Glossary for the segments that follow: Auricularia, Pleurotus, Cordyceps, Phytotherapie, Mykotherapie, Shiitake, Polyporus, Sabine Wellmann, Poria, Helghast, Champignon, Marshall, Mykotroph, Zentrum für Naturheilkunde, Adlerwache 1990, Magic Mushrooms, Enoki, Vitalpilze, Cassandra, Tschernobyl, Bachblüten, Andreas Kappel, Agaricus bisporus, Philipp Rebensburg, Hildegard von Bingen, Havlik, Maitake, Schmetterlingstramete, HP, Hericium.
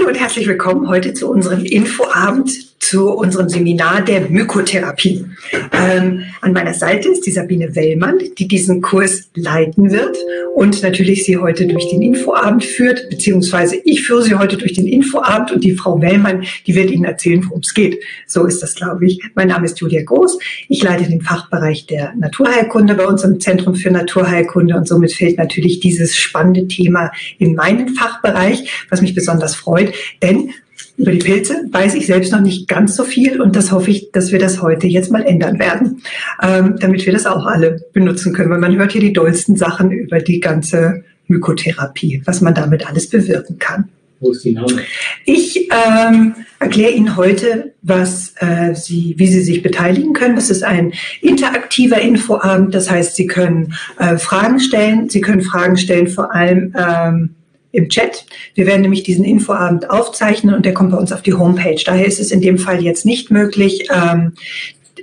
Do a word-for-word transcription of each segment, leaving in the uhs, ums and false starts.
Hallo und herzlich willkommen heute zu unserem Infoabend, zu unserem Seminar der Mykotherapie. Ähm, an meiner Seite ist die Sabine Wellmann, die diesen Kurs leiten wird und natürlich sie heute durch den Infoabend führt, beziehungsweise ich führe sie heute durch den Infoabend und die Frau Wellmann, die wird Ihnen erzählen, worum es geht. So ist das, glaube ich. Mein Name ist Julia Groß. Ich leite den Fachbereich der Naturheilkunde bei uns im Zentrum für Naturheilkunde und somit fällt natürlich dieses spannende Thema in meinen Fachbereich, was mich besonders freut, denn über die Pilze weiß ich selbst noch nicht ganz so viel und das hoffe ich, dass wir das heute jetzt mal ändern werden, ähm, damit wir das auch alle benutzen können, weil man hört hier die dollsten Sachen über die ganze Mykotherapie, was man damit alles bewirken kann. Wo ist die Name? Ich ähm, erkläre Ihnen heute, was, äh, Sie, wie Sie sich beteiligen können. Das ist ein interaktiver Infoabend, das heißt, Sie können äh, Fragen stellen, Sie können Fragen stellen vor allem ähm, im Chat. Wir werden nämlich diesen Infoabend aufzeichnen und der kommt bei uns auf die Homepage. Daher ist es in dem Fall jetzt nicht möglich, ähm,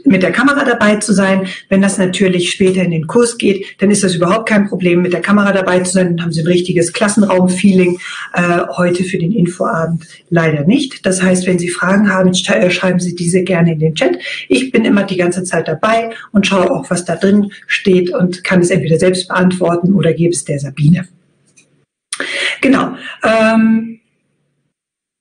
mit der Kamera dabei zu sein. Wenn das natürlich später in den Kurs geht, dann ist das überhaupt kein Problem, mit der Kamera dabei zu sein. Dann haben Sie ein richtiges Klassenraum-Feeling. Äh, heute für den Infoabend leider nicht. Das heißt, wenn Sie Fragen haben, schreiben Sie diese gerne in den Chat. Ich bin immer die ganze Zeit dabei und schaue auch, was da drin steht und kann es entweder selbst beantworten oder gebe es der Sabine. Genau, ähm,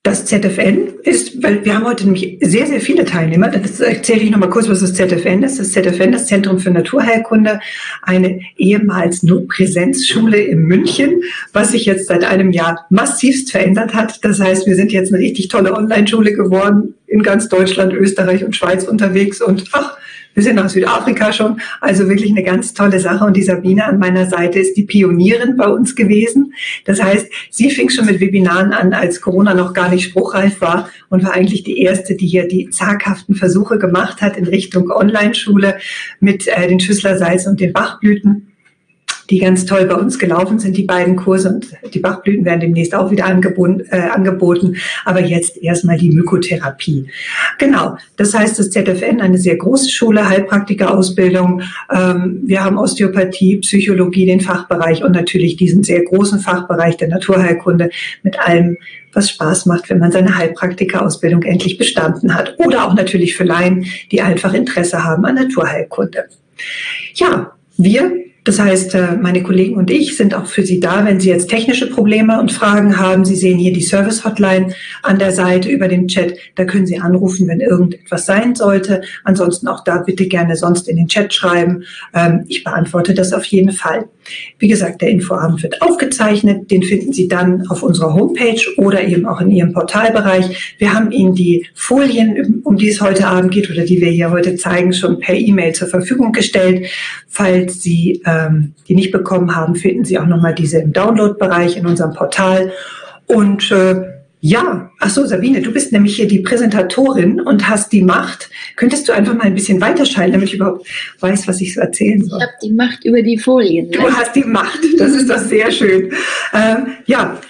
das Z F N ist, weil wir haben heute nämlich sehr, sehr viele Teilnehmer, das erzähle ich nochmal kurz, was das Z F N ist. Das Z F N, das Zentrum für Naturheilkunde, eine ehemals nur Präsenzschule in München, was sich jetzt seit einem Jahr massivst verändert hat. Das heißt, wir sind jetzt eine richtig tolle Online-Schule geworden, in ganz Deutschland, Österreich und Schweiz unterwegs und ach, wir sind nach Südafrika schon, also wirklich eine ganz tolle Sache. Und die Sabine an meiner Seite ist die Pionierin bei uns gewesen. Das heißt, sie fing schon mit Webinaren an, als Corona noch gar nicht spruchreif war und war eigentlich die Erste, die hier die zaghaften Versuche gemacht hat in Richtung Online-Schule mit äh, den Schüssler-Salze und den Bachblüten, die ganz toll bei uns gelaufen sind, die beiden Kurse. Und die Bachblüten werden demnächst auch wieder angeboten, äh, angeboten. Aber jetzt erstmal die Mykotherapie. Genau, das heißt, das Z F N, eine sehr große Schule, Heilpraktikerausbildung. Ähm, wir haben Osteopathie, Psychologie, den Fachbereich und natürlich diesen sehr großen Fachbereich der Naturheilkunde mit allem, was Spaß macht, wenn man seine Heilpraktikerausbildung endlich bestanden hat. Oder auch natürlich für Laien, die einfach Interesse haben an Naturheilkunde. Ja, wir... Das heißt, meine Kollegen und ich sind auch für Sie da, wenn Sie jetzt technische Probleme und Fragen haben. Sie sehen hier die Service-Hotline an der Seite über den Chat. Da können Sie anrufen, wenn irgendetwas sein sollte. Ansonsten auch da bitte gerne sonst in den Chat schreiben. Ich beantworte das auf jeden Fall. Wie gesagt, der Infoabend wird aufgezeichnet. Den finden Sie dann auf unserer Homepage oder eben auch in Ihrem Portalbereich. Wir haben Ihnen die Folien, um die es heute Abend geht oder die wir hier heute zeigen, schon per E-Mail zur Verfügung gestellt. Falls Sie die nicht bekommen haben, finden Sie auch nochmal diese im Download-Bereich in unserem Portal. Und äh, ja, ach so, Sabine, du bist nämlich hier die Präsentatorin und hast die Macht. Könntest du einfach mal ein bisschen weiterschalten, damit ich überhaupt weiß, was ich so erzählen soll? Ich habe die Macht über die Folien. Ne? Du hast die Macht, das ist doch sehr schön. Äh, ja,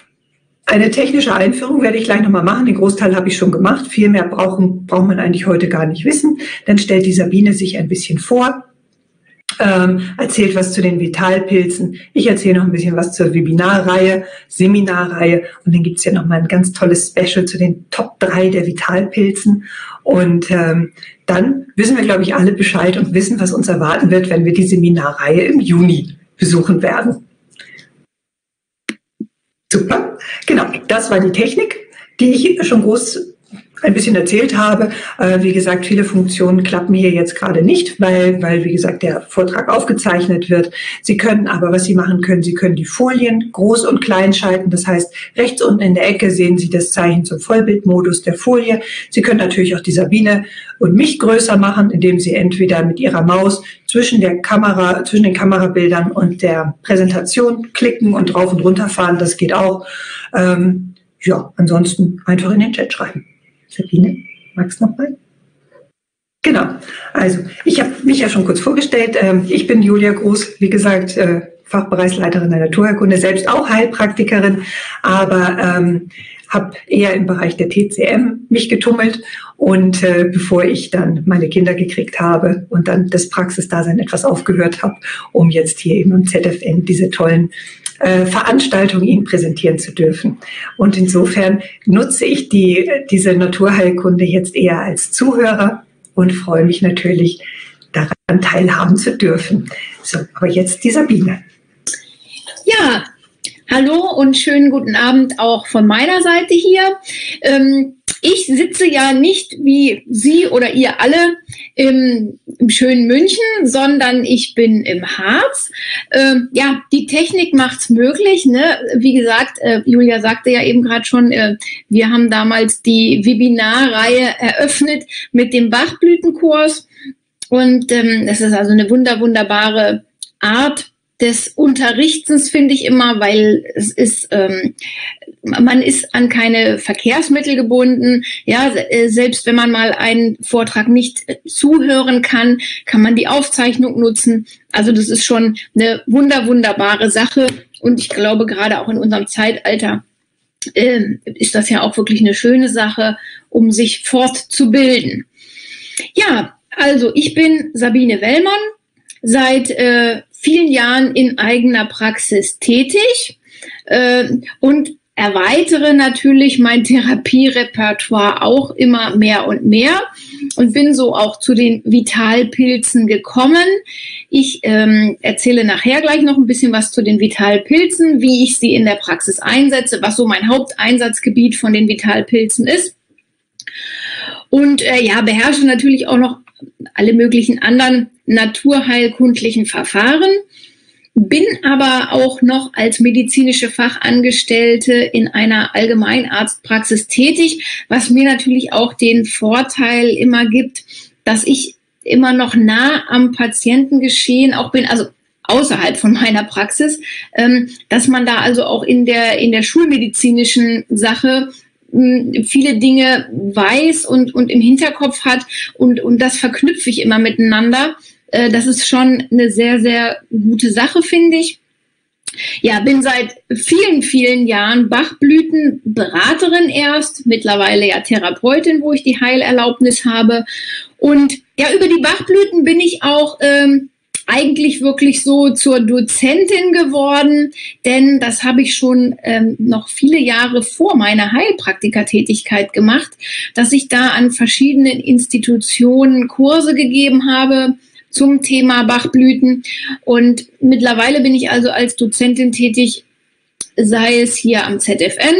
eine technische Einführung werde ich gleich nochmal machen. Den Großteil habe ich schon gemacht. Viel mehr brauchen, braucht man eigentlich heute gar nicht wissen. Dann stellt die Sabine sich ein bisschen vor. Ähm, erzählt was zu den Vitalpilzen. Ich erzähle noch ein bisschen was zur Webinarreihe, Seminarreihe und dann gibt es ja nochmal ein ganz tolles Special zu den Top drei der Vitalpilzen und ähm, dann wissen wir, glaube ich, alle Bescheid und wissen, was uns erwarten wird, wenn wir die Seminarreihe im Juni besuchen werden. Super, genau, das war die Technik, die ich schon groß ein bisschen erzählt habe. Äh, wie gesagt, viele Funktionen klappen hier jetzt gerade nicht, weil, weil, wie gesagt, der Vortrag aufgezeichnet wird. Sie können aber, was Sie machen können, Sie können die Folien groß und klein schalten. Das heißt, rechts unten in der Ecke sehen Sie das Zeichen zum Vollbildmodus der Folie. Sie können natürlich auch die Sabine und mich größer machen, indem Sie entweder mit Ihrer Maus zwischen der Kamera, zwischen den Kamerabildern und der Präsentation klicken und drauf und runter fahren. Das geht auch. Ähm, ja, ansonsten einfach in den Chat schreiben. Sabine, magst du noch mal? Genau, also ich habe mich ja schon kurz vorgestellt. Ich bin Julia Groß, wie gesagt, Fachbereichsleiterin der Naturheilkunde, selbst auch Heilpraktikerin, aber ähm, habe eher im Bereich der T C M mich getummelt und äh, bevor ich dann meine Kinder gekriegt habe und dann das Praxisdasein etwas aufgehört habe, um jetzt hier eben im Z F N diese tollen äh, Veranstaltungen Ihnen präsentieren zu dürfen. Und insofern nutze ich die, diese Naturheilkunde jetzt eher als Zuhörer und freue mich natürlich, daran teilhaben zu dürfen. So, aber jetzt die Sabine. Ja, hallo und schönen guten Abend auch von meiner Seite hier. Ähm, ich sitze ja nicht wie Sie oder ihr alle im, im schönen München, sondern ich bin im Harz. Ähm, ja, die Technik macht's möglich, ne? Wie gesagt, äh, Julia sagte ja eben gerade schon, äh, wir haben damals die Webinarreihe eröffnet mit dem Bachblütenkurs. Und ähm, das ist also eine wunder, wunderbare Art des Unterrichtens, finde ich immer, weil es ist, ähm, man ist an keine Verkehrsmittel gebunden. Ja, selbst wenn man mal einen Vortrag nicht zuhören kann, kann man die Aufzeichnung nutzen. Also das ist schon eine wunder, wunderbare Sache. Und ich glaube, gerade auch in unserem Zeitalter äh, ist das ja auch wirklich eine schöne Sache, um sich fortzubilden. Ja, also ich bin Sabine Wellmann, seit äh, vielen Jahren in eigener Praxis tätig äh, und erweitere natürlich mein Therapierepertoire auch immer mehr und mehr und bin so auch zu den Vitalpilzen gekommen. Ich ähm, erzähle nachher gleich noch ein bisschen was zu den Vitalpilzen, wie ich sie in der Praxis einsetze, was so mein Haupteinsatzgebiet von den Vitalpilzen ist. Und äh, ja, beherrsche natürlich auch noch alle möglichen anderen naturheilkundlichen Verfahren, bin aber auch noch als medizinische Fachangestellte in einer Allgemeinarztpraxis tätig, was mir natürlich auch den Vorteil immer gibt, dass ich immer noch nah am Patientengeschehen auch bin, also außerhalb von meiner Praxis, ähm, dass man da also auch in der, in der schulmedizinischen Sache viele Dinge weiß und, und im Hinterkopf hat und, und das verknüpfe ich immer miteinander. Das ist schon eine sehr, sehr gute Sache, finde ich. Ja, bin seit vielen, vielen Jahren Bachblütenberaterin erst, mittlerweile ja Therapeutin, wo ich die Heilerlaubnis habe. Und ja, über die Bachblüten bin ich auch ähm, eigentlich wirklich so zur Dozentin geworden, denn das habe ich schon ähm, noch viele Jahre vor meiner Heilpraktikertätigkeit gemacht, dass ich da an verschiedenen Institutionen Kurse gegeben habe zum Thema Bachblüten. Und mittlerweile bin ich also als Dozentin tätig, sei es hier am Z F N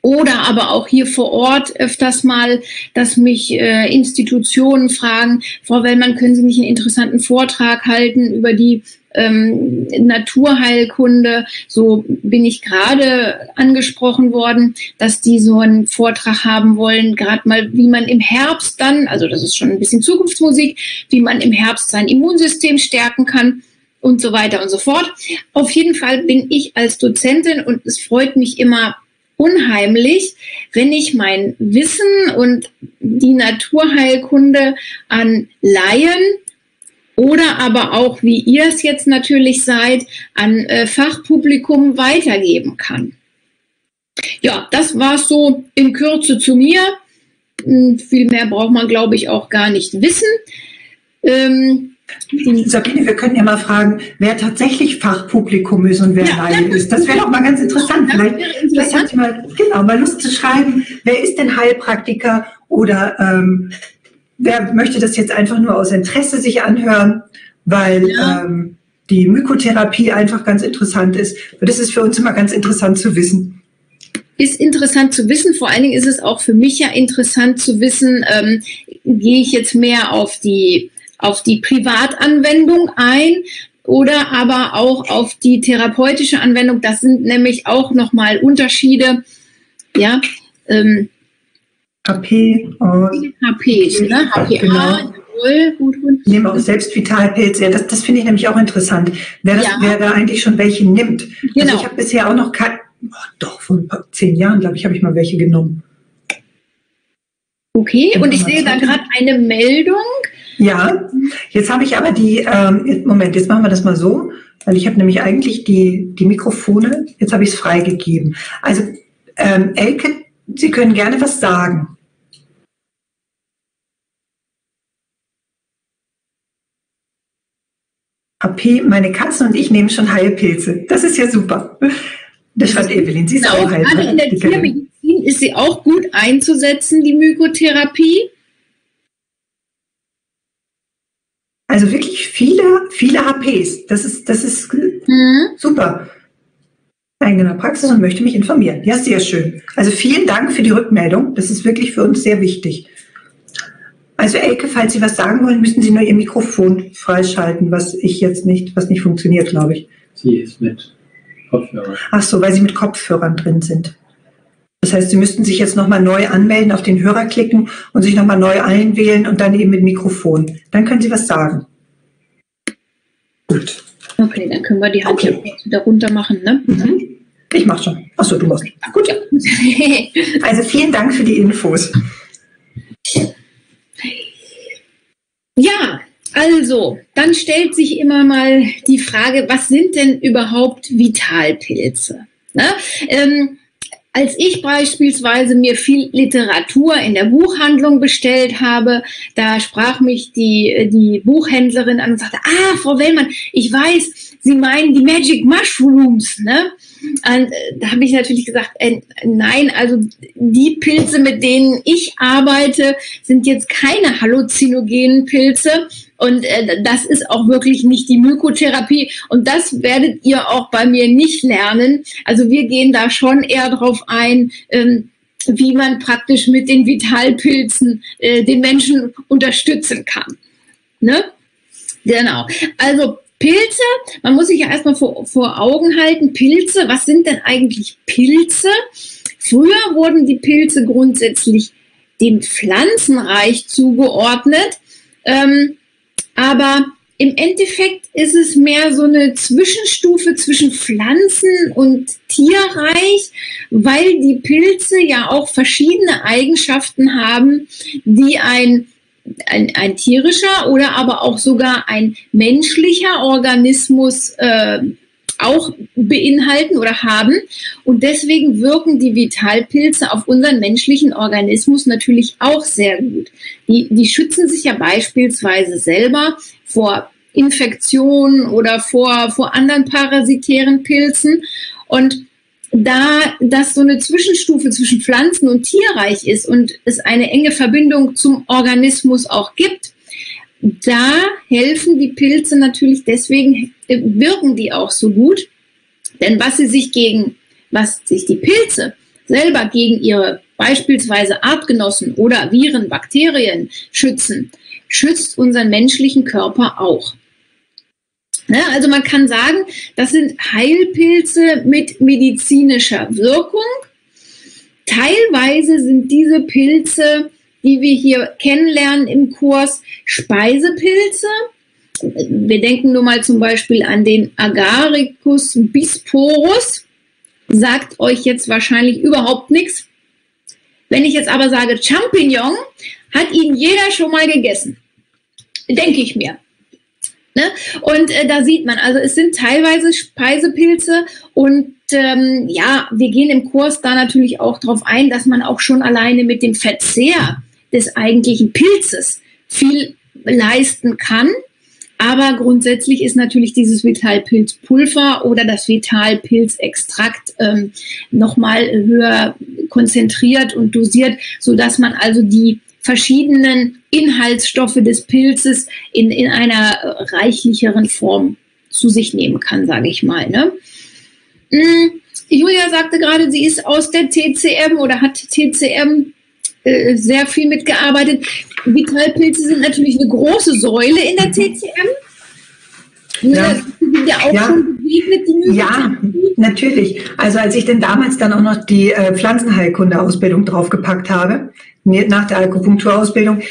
oder aber auch hier vor Ort öfters mal, dass mich äh, Institutionen fragen, Frau Wellmann, können Sie nicht einen interessanten Vortrag halten über die ähm, Naturheilkunde? So bin ich gerade angesprochen worden, dass die so einen Vortrag haben wollen, gerade mal, wie man im Herbst dann, also das ist schon ein bisschen Zukunftsmusik, wie man im Herbst sein Immunsystem stärken kann. Und so weiter und so fort. Auf jeden Fall bin ich als Dozentin und es freut mich immer unheimlich, wenn ich mein Wissen und die Naturheilkunde an Laien oder aber auch, wie ihr es jetzt natürlich seid, an äh, Fachpublikum weitergeben kann. Ja, das war es so in Kürze zu mir. Hm, viel mehr braucht man, glaube ich, auch gar nicht wissen. Ähm, Sabine, wir können ja mal fragen, wer tatsächlich Fachpublikum ist und wer ja, Laie ist. Das wäre doch mal ganz interessant. Vielleicht, vielleicht habt ihr mal, genau, mal Lust zu schreiben, wer ist denn Heilpraktiker oder ähm, wer möchte das jetzt einfach nur aus Interesse sich anhören, weil ja. ähm, die Mykotherapie einfach ganz interessant ist. Und das ist für uns immer ganz interessant zu wissen. Ist interessant zu wissen, vor allen Dingen ist es auch für mich ja interessant zu wissen, ähm, gehe ich jetzt mehr auf die auf die Privatanwendung ein oder aber auch auf die therapeutische Anwendung. Das sind nämlich auch nochmal Unterschiede. Ja, ähm, H P. Oh. H P, ne? H P A, genau. Jawohl, gut, gut. Ich nehme auch selbst Vitalpilze. Ja, das das finde ich nämlich auch interessant, wer, das, ja. wer da eigentlich schon welche nimmt. Genau. Also ich habe bisher auch noch keine, oh, doch, vor ein paar, zehn Jahren, glaube ich, habe ich mal welche genommen. Okay, und ich sehe da gerade eine Meldung. Ja, jetzt habe ich aber die, ähm, Moment, jetzt machen wir das mal so, weil ich habe nämlich eigentlich die, die Mikrofone, jetzt habe ich es freigegeben. Also Ähm, Elke, Sie können gerne was sagen. H P, meine Katzen und ich nehmen schon Heilpilze. Das ist ja super. Das schreibt Evelyn, sie ist auch Heilpilze. Gerade in der Tiermedizin ist sie auch gut einzusetzen, die Mykotherapie. Also wirklich viele, viele H Ps. Das ist, das ist mhm. super. Eigener Praxis und möchte mich informieren. Ja, sehr schön. Also vielen Dank für die Rückmeldung. Das ist wirklich für uns sehr wichtig. Also Elke, falls Sie was sagen wollen, müssen Sie nur Ihr Mikrofon freischalten, was ich jetzt nicht, was nicht funktioniert, glaube ich. Sie ist mit Kopfhörern. Ach so, weil Sie mit Kopfhörern drin sind. Das heißt, Sie müssten sich jetzt nochmal neu anmelden, auf den Hörer klicken und sich nochmal neu einwählen und dann eben mit Mikrofon. Dann können Sie was sagen. Gut. Okay, dann können wir die Hand okay. wieder runter machen, ne? Mhm. Ich mache schon. Achso, du machst. Gut. Also vielen Dank für die Infos. Ja, also, dann stellt sich immer mal die Frage, was sind denn überhaupt Vitalpilze? Ne? Ähm, als ich beispielsweise mir viel Literatur in der Buchhandlung bestellt habe, da sprach mich die, die Buchhändlerin an und sagte, ah, Frau Wellmann, ich weiß, Sie meinen die Magic Mushrooms, ne? Und da habe ich natürlich gesagt, äh, nein, also die Pilze, mit denen ich arbeite, sind jetzt keine halluzinogenen Pilze und äh, das ist auch wirklich nicht die Mykotherapie und das werdet ihr auch bei mir nicht lernen. Also wir gehen da schon eher drauf ein, ähm, wie man praktisch mit den Vitalpilzen äh, den Menschen unterstützen kann. Ne? Genau, also Pilze, man muss sich ja erstmal vor, vor Augen halten, Pilze, was sind denn eigentlich Pilze? Früher wurden die Pilze grundsätzlich dem Pflanzenreich zugeordnet, ähm, aber im Endeffekt ist es mehr so eine Zwischenstufe zwischen Pflanzen- und Tierreich, weil die Pilze ja auch verschiedene Eigenschaften haben, die ein Ein, ein tierischer oder aber auch sogar ein menschlicher Organismus äh, auch beinhalten oder haben. Und deswegen wirken die Vitalpilze auf unseren menschlichen Organismus natürlich auch sehr gut. Die, die schützen sich ja beispielsweise selber vor Infektionen oder vor, vor anderen parasitären Pilzen. Und da das so eine Zwischenstufe zwischen Pflanzen- und Tierreich ist und es eine enge Verbindung zum Organismus auch gibt, da helfen die Pilze natürlich, deswegen wirken die auch so gut. Denn was sie sich gegen, was sich die Pilze selber gegen ihre beispielsweise Artgenossen oder Viren, Bakterien schützen, schützt unseren menschlichen Körper auch. Also man kann sagen, das sind Heilpilze mit medizinischer Wirkung. Teilweise sind diese Pilze, die wir hier kennenlernen im Kurs, Speisepilze. Wir denken nur mal zum Beispiel an den Agaricus bisporus. Sagt euch jetzt wahrscheinlich überhaupt nichts. Wenn ich jetzt aber sage Champignon, hat ihn jeder schon mal gegessen. Denke ich mir. Ne? Und äh, da sieht man, also es sind teilweise Speisepilze und ähm, ja, wir gehen im Kurs da natürlich auch darauf ein, dass man auch schon alleine mit dem Verzehr des eigentlichen Pilzes viel leisten kann, aber grundsätzlich ist natürlich dieses Vitalpilzpulver oder das Vitalpilzextrakt ähm, nochmal höher konzentriert und dosiert, sodass man also die verschiedenen Inhaltsstoffe des Pilzes in, in einer reichlicheren Form zu sich nehmen kann, sage ich mal. Ne? Julia sagte gerade, sie ist aus der T C M oder hat T C M äh, sehr viel mitgearbeitet. Vitalpilze sind natürlich eine große Säule in der T C M. Ja, ja, auch ja. Schon begegnet, die ja natürlich. Also als ich denn damals dann auch noch die äh, Pflanzenheilkunde-Ausbildung draufgepackt habe, nach der Akupunkturausbildung,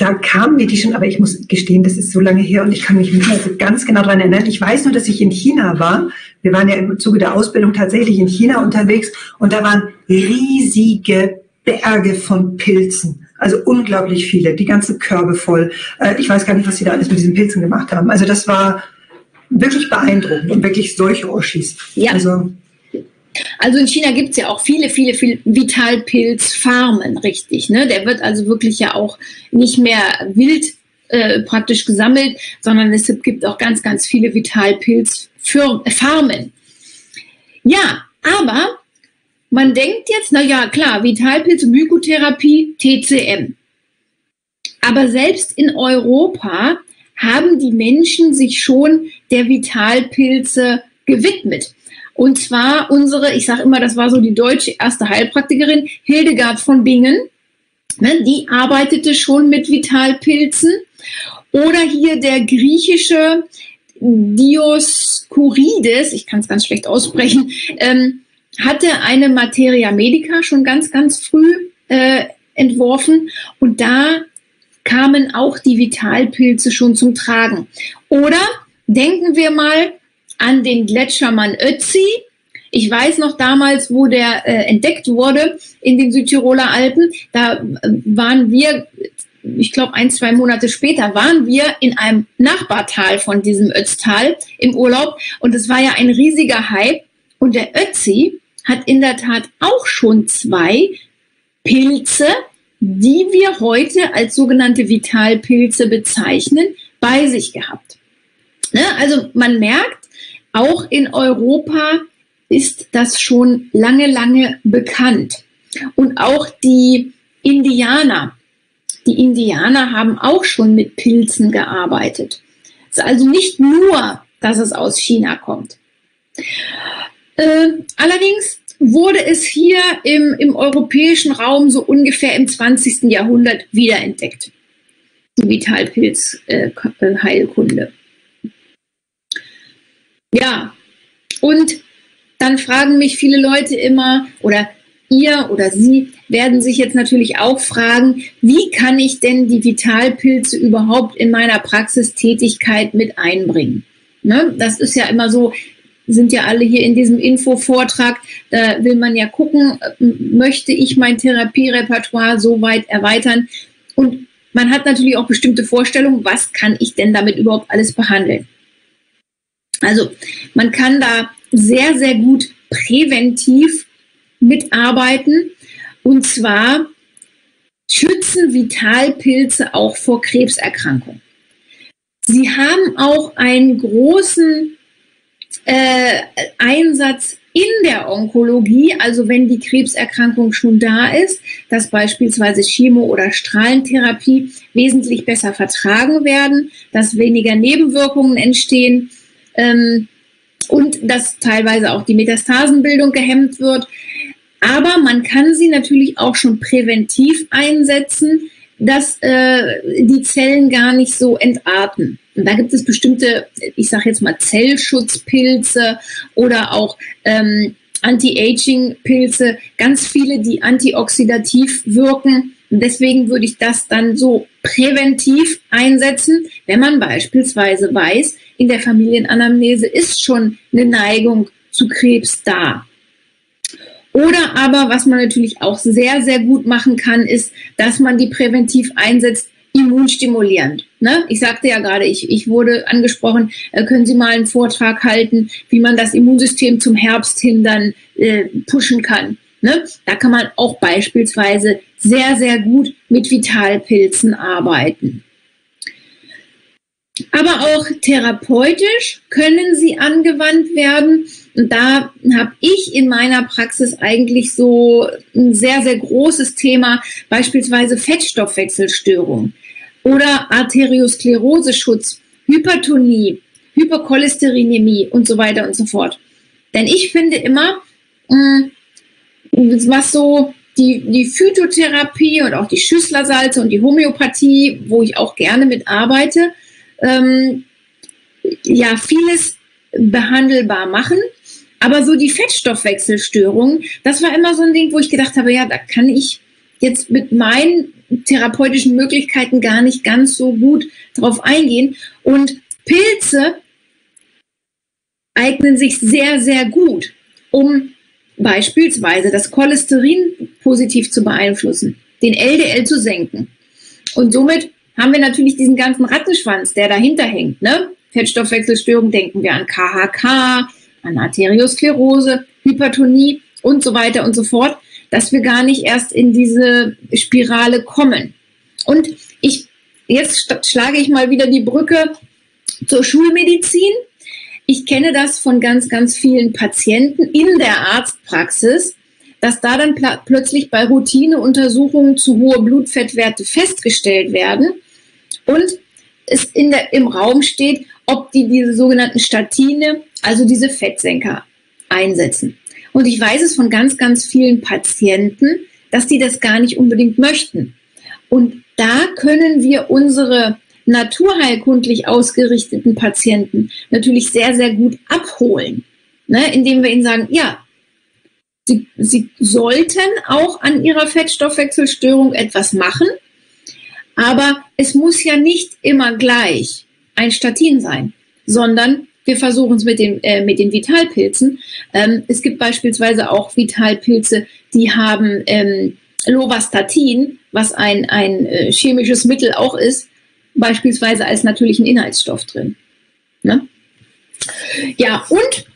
da kamen mir die schon, aber ich muss gestehen, das ist so lange her und ich kann mich nicht mehr so ganz genau daran erinnern. Ich weiß nur, dass ich in China war. Wir waren ja im Zuge der Ausbildung tatsächlich in China unterwegs und da waren riesige Berge von Pilzen. Also unglaublich viele, die ganzen Körbe voll. Ich weiß gar nicht, was sie da alles mit diesen Pilzen gemacht haben. Also das war wirklich beeindruckend und wirklich solche Oschis. Ja. Also Also in China gibt es ja auch viele, viele, viele Vitalpilzfarmen, richtig. Ne? Der wird also wirklich ja auch nicht mehr wild äh, praktisch gesammelt, sondern es gibt auch ganz, ganz viele Vitalpilzfarmen. Ja, aber man denkt jetzt, na ja, klar, Vitalpilze, Mykotherapie, T C M. Aber selbst in Europa haben die Menschen sich schon der Vitalpilze gewidmet. Und zwar unsere, ich sage immer, das war so die deutsche erste Heilpraktikerin, Hildegard von Bingen. Ne, die arbeitete schon mit Vitalpilzen. Oder hier der griechische Dioscurides, ich kann es ganz schlecht aussprechen, ähm, hatte eine Materia Medica schon ganz, ganz früh äh, entworfen. Und da kamen auch die Vitalpilze schon zum Tragen. Oder denken wir mal an den Gletschermann Ötzi. Ich weiß noch damals, wo der äh, entdeckt wurde in den Südtiroler Alpen. Da waren wir, ich glaube ein, zwei Monate später, waren wir in einem Nachbartal von diesem Ötztal im Urlaub. Und es war ja ein riesiger Hype. Und der Ötzi hat in der Tat auch schon zwei Pilze, die wir heute als sogenannte Vitalpilze bezeichnen, bei sich gehabt. Ne? Also man merkt, auch in Europa ist das schon lange, lange bekannt. Und auch die Indianer, die Indianer haben auch schon mit Pilzen gearbeitet. Es ist also nicht nur, dass es aus China kommt. Äh, allerdings wurde es hier im, im europäischen Raum so ungefähr im zwanzigsten Jahrhundert wiederentdeckt, die Vitalpilzheilkunde. Äh, ja, und dann fragen mich viele Leute immer, oder ihr oder sie werden sich jetzt natürlich auch fragen, wie kann ich denn die Vitalpilze überhaupt in meiner Praxistätigkeit mit einbringen? Ne? Das ist ja immer so, sind ja alle hier in diesem Infovortrag, da will man ja gucken, möchte ich mein Therapierepertoire so weit erweitern? Und man hat natürlich auch bestimmte Vorstellungen, was kann ich denn damit überhaupt alles behandeln? Also man kann da sehr, sehr gut präventiv mitarbeiten. Und zwar schützen Vitalpilze auch vor Krebserkrankungen. Sie haben auch einen großen Äh, Einsatz in der Onkologie, also wenn die Krebserkrankung schon da ist, dass beispielsweise Chemo- oder Strahlentherapie wesentlich besser vertragen werden, dass weniger Nebenwirkungen entstehen ähm, und dass teilweise auch die Metastasenbildung gehemmt wird. Aber man kann sie natürlich auch schon präventiv einsetzen, dass äh, die Zellen gar nicht so entarten. Und da gibt es bestimmte, ich sage jetzt mal Zellschutzpilze oder auch ähm, Anti-Aging-Pilze, ganz viele, die antioxidativ wirken. Und deswegen würde ich das dann so präventiv einsetzen, wenn man beispielsweise weiß, in der Familienanamnese ist schon eine Neigung zu Krebs da. Oder aber, was man natürlich auch sehr, sehr gut machen kann, ist, dass man die präventiv einsetzt, immunstimulierend. Ne? Ich sagte ja gerade, ich, ich wurde angesprochen, äh, können Sie mal einen Vortrag halten, wie man das Immunsystem zum Herbst hin dann äh, pushen kann. Ne? Da kann man auch beispielsweise sehr, sehr gut mit Vitalpilzen arbeiten. Aber auch therapeutisch können sie angewandt werden. Und da habe ich in meiner Praxis eigentlich so ein sehr, sehr großes Thema, beispielsweise Fettstoffwechselstörung oder Arterioskleroseschutz, Hypertonie, Hypercholesterinämie und so weiter und so fort. Denn ich finde immer, was so die, die Phytotherapie und auch die Schüssler-Salze und die Homöopathie, wo ich auch gerne mit arbeite, Ähm, ja, vieles behandelbar machen, aber so die Fettstoffwechselstörungen, das war immer so ein Ding, wo ich gedacht habe, ja, da kann ich jetzt mit meinen therapeutischen Möglichkeiten gar nicht ganz so gut drauf eingehen. Und Pilze eignen sich sehr, sehr gut, um beispielsweise das Cholesterin positiv zu beeinflussen, den L D L zu senken und somit haben wir natürlich diesen ganzen Rattenschwanz, der dahinter hängt. Ne? Fettstoffwechselstörung, denken wir an K H K, an Arteriosklerose, Hypertonie und so weiter und so fort, dass wir gar nicht erst in diese Spirale kommen. Und ich, jetzt schlage ich mal wieder die Brücke zur Schulmedizin. Ich kenne das von ganz, ganz vielen Patienten in der Arztpraxis, dass da dann pl- plötzlich bei Routineuntersuchungen zu hohe Blutfettwerte festgestellt werden und es in der, im Raum steht, ob die diese sogenannten Statine, also diese Fettsenker, einsetzen. Und ich weiß es von ganz, ganz vielen Patienten, dass die das gar nicht unbedingt möchten. Und da können wir unsere naturheilkundlich ausgerichteten Patienten natürlich sehr, sehr gut abholen, ne? Indem wir ihnen sagen, ja, sie, sie sollten auch an ihrer Fettstoffwechselstörung etwas machen, aber es muss ja nicht immer gleich ein Statin sein, sondern wir versuchen es mit den, äh, mit den Vitalpilzen. Ähm, es gibt beispielsweise auch Vitalpilze, die haben ähm, Lovastatin, was ein, ein äh, chemisches Mittel auch ist, beispielsweise als natürlichen Inhaltsstoff drin. Ne? Ja, und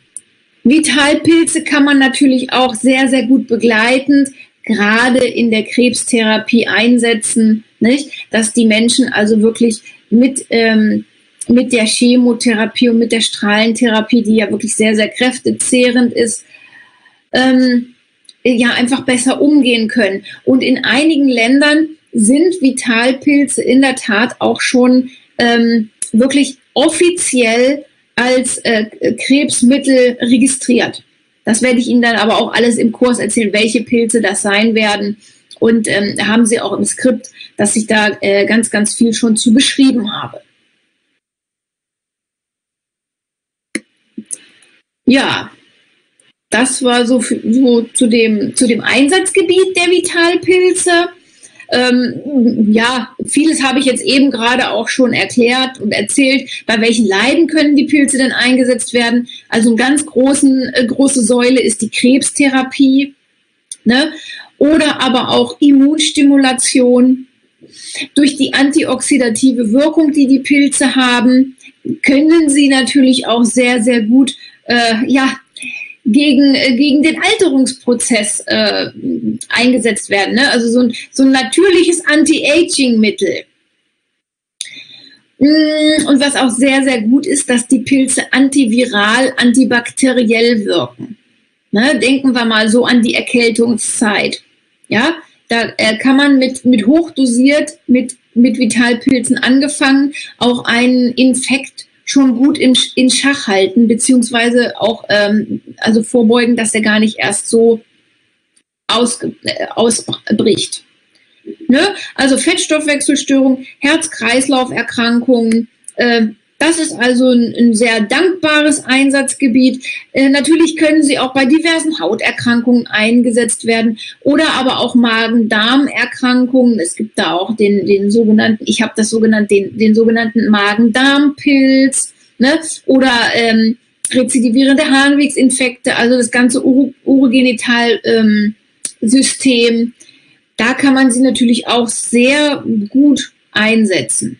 Vitalpilze kann man natürlich auch sehr, sehr gut begleitend, gerade in der Krebstherapie einsetzen, nicht? Dass die Menschen also wirklich mit, ähm, mit der Chemotherapie und mit der Strahlentherapie, die ja wirklich sehr, sehr kräftezehrend ist, ähm, ja einfach besser umgehen können. Und in einigen Ländern sind Vitalpilze in der Tat auch schon ähm, wirklich offiziell als äh, Krebsmittel registriert. Das werde ich Ihnen dann aber auch alles im Kurs erzählen, welche Pilze das sein werden. Und ähm, haben Sie auch im Skript, dass ich da äh, ganz, ganz viel schon zu geschrieben habe. Ja, das war so, für, so zu, dem, zu dem Einsatzgebiet der Vitalpilze. Ähm, ja, vieles habe ich jetzt eben gerade auch schon erklärt und erzählt, bei welchen Leiden können die Pilze denn eingesetzt werden. Also eine ganz großen, äh, große Säule ist die Krebstherapie, ne? Oder aber auch Immunstimulation. Durch die antioxidative Wirkung, die die Pilze haben, können sie natürlich auch sehr, sehr gut äh, ja, gegen, äh, gegen den Alterungsprozess äh, eingesetzt werden, ne? Also so ein, so ein natürliches Anti-Aging-Mittel. Und was auch sehr, sehr gut ist, dass die Pilze antiviral, antibakteriell wirken. Ne? Denken wir mal so an die Erkältungszeit. Ja, da äh, kann man mit, mit hochdosiert, mit, mit Vitalpilzen angefangen, auch einen Infekt schon gut in, in Schach halten, beziehungsweise auch ähm, also vorbeugen, dass der gar nicht erst so ausge, äh, ausbricht. Ne? Also Fettstoffwechselstörung, Herz-Kreislauf-Erkrankungen, äh, das ist also ein, ein sehr dankbares Einsatzgebiet. Äh, natürlich können sie auch bei diversen Hauterkrankungen eingesetzt werden oder aber auch Magen-Darm-Erkrankungen. Es gibt da auch den, den sogenannten, ich habe das sogenannt, den, den sogenannten Magen-Darm-Pilz, ne? Oder ähm, rezidivierende Harnwegsinfekte, also das ganze Urogenital-System. Ähm, da kann man sie natürlich auch sehr gut einsetzen.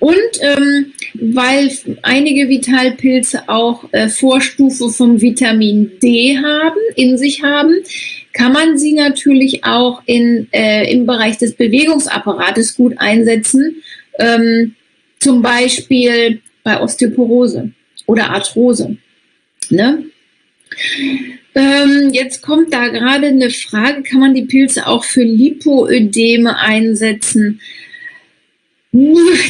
Und ähm, weil einige Vitalpilze auch äh, Vorstufe vom Vitamin D haben, in sich haben, kann man sie natürlich auch in, äh, im Bereich des Bewegungsapparates gut einsetzen, ähm, zum Beispiel bei Osteoporose oder Arthrose. Ne? Ähm, jetzt kommt da gerade eine Frage, kann man die Pilze auch für Lipoödeme einsetzen?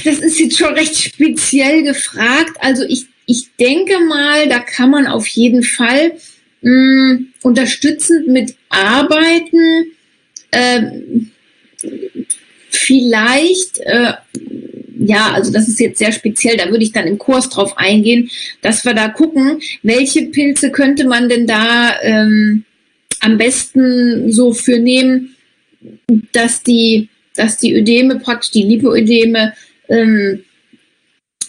Das ist jetzt schon recht speziell gefragt. Also ich, ich denke mal, da kann man auf jeden Fall mh, unterstützend mitarbeiten. Ähm, vielleicht, äh, ja, also das ist jetzt sehr speziell, da würde ich dann im Kurs drauf eingehen, dass wir da gucken, welche Pilze könnte man denn da ähm, am besten so für nehmen, dass die dass die Ödeme, praktisch die Lipoödeme, ähm,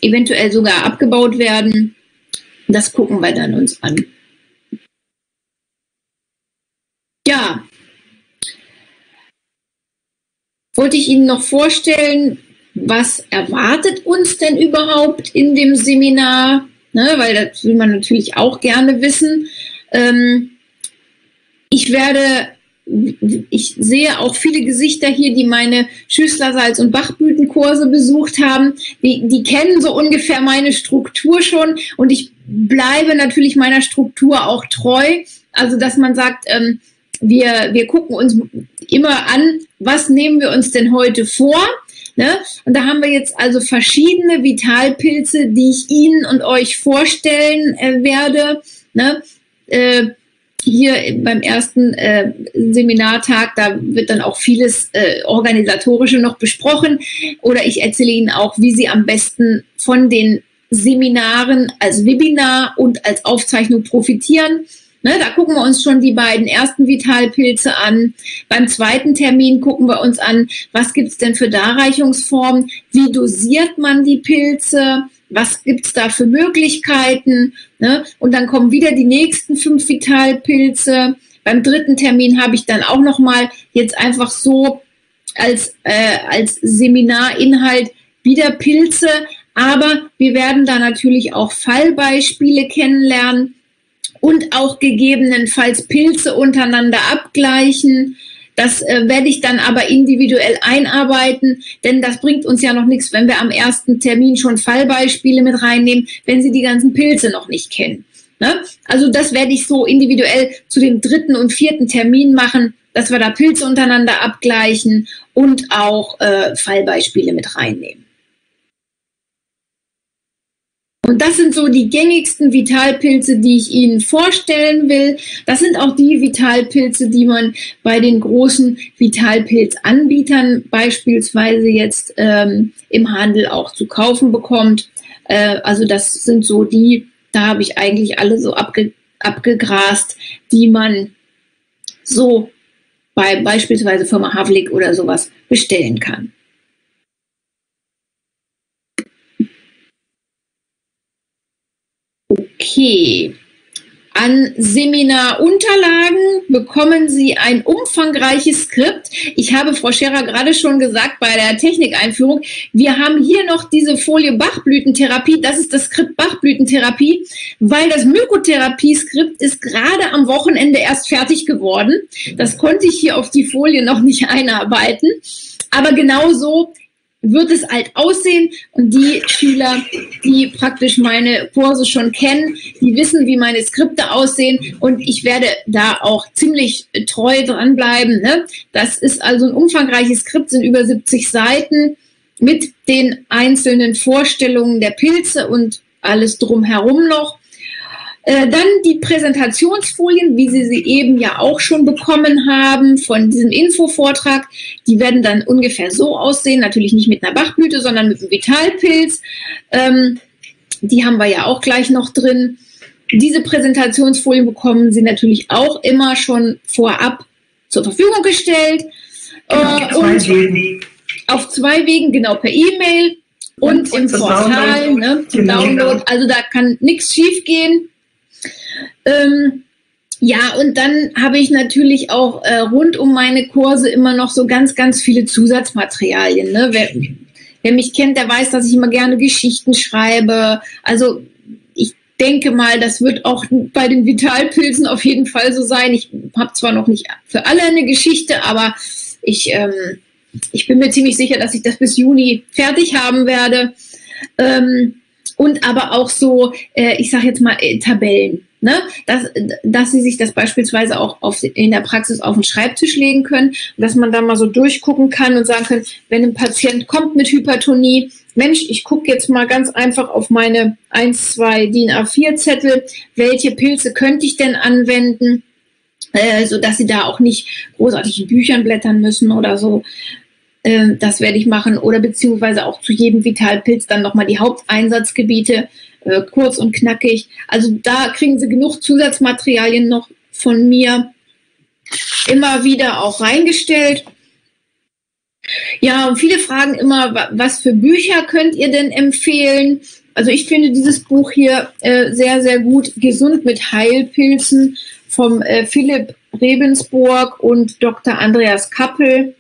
eventuell sogar abgebaut werden. Das gucken wir dann uns an. Ja, wollte ich Ihnen noch vorstellen, was erwartet uns denn überhaupt in dem Seminar? ne? Weil das will man natürlich auch gerne wissen. Ähm, ich werde, ich sehe auch viele Gesichter hier, die meine Schüssler-Salz- und Bachblütenkurse besucht haben. Die, die kennen so ungefähr meine Struktur schon und ich bleibe natürlich meiner Struktur auch treu. Also, dass man sagt, ähm, wir, wir gucken uns immer an, was nehmen wir uns denn heute vor? Ne? Und da haben wir jetzt also verschiedene Vitalpilze, die ich Ihnen und euch vorstellen äh, werde. Ne? Äh, hier beim ersten äh, Seminartag, da wird dann auch vieles äh, Organisatorische noch besprochen. Oder ich erzähle Ihnen auch, wie Sie am besten von den Seminaren als Webinar und als Aufzeichnung profitieren. Ne, da gucken wir uns schon die beiden ersten Vitalpilze an. Beim zweiten Termin gucken wir uns an, was gibt es denn für Darreichungsformen? Wie dosiert man die Pilze? Was gibt es da für Möglichkeiten? Ne? Und dann kommen wieder die nächsten fünf Vitalpilze. Beim dritten Termin habe ich dann auch nochmal jetzt einfach so als, äh, als Seminarinhalt wieder Pilze. Aber wir werden da natürlich auch Fallbeispiele kennenlernen. Und auch gegebenenfalls Pilze untereinander abgleichen. Das äh, werde ich dann aber individuell einarbeiten, denn das bringt uns ja noch nichts, wenn wir am ersten Termin schon Fallbeispiele mit reinnehmen, wenn Sie die ganzen Pilze noch nicht kennen. Ne? Also das werde ich so individuell zu dem dritten und vierten Termin machen, dass wir da Pilze untereinander abgleichen und auch äh, Fallbeispiele mit reinnehmen. Und das sind so die gängigsten Vitalpilze, die ich Ihnen vorstellen will. Das sind auch die Vitalpilze, die man bei den großen Vitalpilzanbietern beispielsweise jetzt ähm, im Handel auch zu kaufen bekommt. Äh, also das sind so die, da habe ich eigentlich alle so abge abgegrast, die man so bei beispielsweise Firma Havlik oder sowas bestellen kann. Okay, an Seminarunterlagen bekommen Sie ein umfangreiches Skript. Ich habe Frau Scherer gerade schon gesagt bei der Technikeinführung, wir haben hier noch diese Folie Bachblütentherapie, das ist das Skript Bachblütentherapie, weil das Mykotherapie-Skript ist gerade am Wochenende erst fertig geworden. Das konnte ich hier auf die Folie noch nicht einarbeiten, aber genau so wird es alt aussehen und die Schüler, die praktisch meine Kurse schon kennen, die wissen, wie meine Skripte aussehen und ich werde da auch ziemlich treu dranbleiben. Ne? Das ist also ein umfangreiches Skript, sind über siebzig Seiten mit den einzelnen Vorstellungen der Pilze und alles drumherum noch. Äh, dann die Präsentationsfolien, wie Sie sie eben ja auch schon bekommen haben von diesem Infovortrag. Die werden dann ungefähr so aussehen, natürlich nicht mit einer Bachblüte, sondern mit einem Vitalpilz. Ähm, die haben wir ja auch gleich noch drin. Diese Präsentationsfolien bekommen Sie natürlich auch immer schon vorab zur Verfügung gestellt. Äh, auf zwei Wegen. Auf zwei Wegen, genau, per E-Mail und, und im Portal, Download. Ne, zum genau. Download. Also da kann nichts schief gehen. Ähm, ja, und dann habe ich natürlich auch äh, rund um meine Kurse immer noch so ganz, ganz viele Zusatzmaterialien. Ne? Wer, wer mich kennt, der weiß, dass ich immer gerne Geschichten schreibe. Also ich denke mal, das wird auch bei den Vitalpilzen auf jeden Fall so sein. Ich habe zwar noch nicht für alle eine Geschichte, aber ich, ähm, ich bin mir ziemlich sicher, dass ich das bis Juni fertig haben werde. Ähm, Und aber auch so, äh, ich sage jetzt mal, äh, Tabellen, ne? dass, dass sie sich das beispielsweise auch auf, in der Praxis auf den Schreibtisch legen können, dass man da mal so durchgucken kann und sagen kann, wenn ein Patient kommt mit Hypertonie, Mensch, ich gucke jetzt mal ganz einfach auf meine eins, zwei D I N A vier Zettel, welche Pilze könnte ich denn anwenden, äh, sodass sie da auch nicht großartig in Büchern blättern müssen oder so. Das werde ich machen oder beziehungsweise auch zu jedem Vitalpilz dann nochmal die Haupteinsatzgebiete, äh, kurz und knackig. Also da kriegen Sie genug Zusatzmaterialien noch von mir immer wieder auch reingestellt. Ja, und viele fragen immer, was für Bücher könnt ihr denn empfehlen? Also ich finde dieses Buch hier äh, sehr, sehr gut, Gesund mit Heilpilzen vom äh, Philipp Rebensburg und Doktor Andreas Kappel.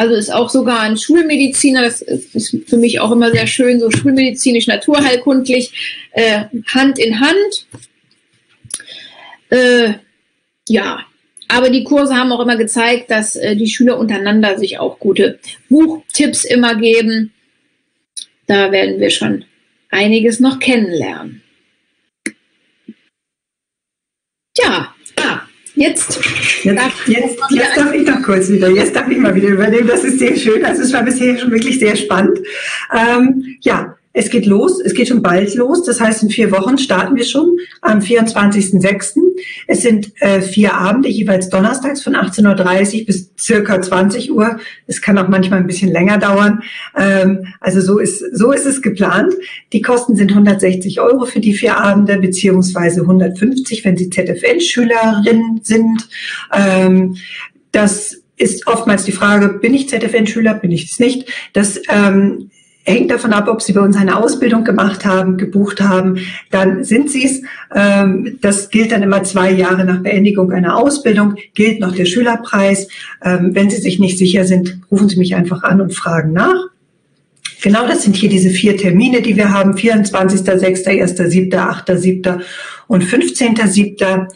Also ist auch sogar ein Schulmediziner, das ist für mich auch immer sehr schön, so schulmedizinisch, naturheilkundlich, äh, Hand in Hand. Äh, ja, aber die Kurse haben auch immer gezeigt, dass äh, die Schüler untereinander sich auch gute Buchtipps immer geben. Da werden wir schon einiges noch kennenlernen. Ja, ah, jetzt, jetzt, jetzt, jetzt darf ich doch kurz wieder, jetzt darf ich mal wieder übernehmen, das ist sehr schön, das ist war bisher schon wirklich sehr spannend. Ähm, ja, es geht los, es geht schon bald los, das heißt in vier Wochen starten wir schon am vierundzwanzigsten sechsten Es sind äh, vier Abende, jeweils donnerstags von achtzehn Uhr dreißig bis circa zwanzig Uhr. Es kann auch manchmal ein bisschen länger dauern. Ähm, also so ist, so ist es geplant. Die Kosten sind hundertsechzig Euro für die vier Abende, beziehungsweise hundertfünfzig, wenn Sie Z F N-Schülerinnen sind. Ähm, das ist oftmals die Frage, bin ich Z F N-Schüler, bin ich es nicht? Das ähm, hängt davon ab, ob Sie bei uns eine Ausbildung gemacht haben, gebucht haben, dann sind Sie es. Das gilt dann immer zwei Jahre nach Beendigung einer Ausbildung, gilt noch der Schülerpreis. Wenn Sie sich nicht sicher sind, rufen Sie mich einfach an und fragen nach. Genau, das sind hier diese vier Termine, die wir haben, vierundzwanzigsten sechsten, ersten siebten, achten siebten und fünfzehnten siebten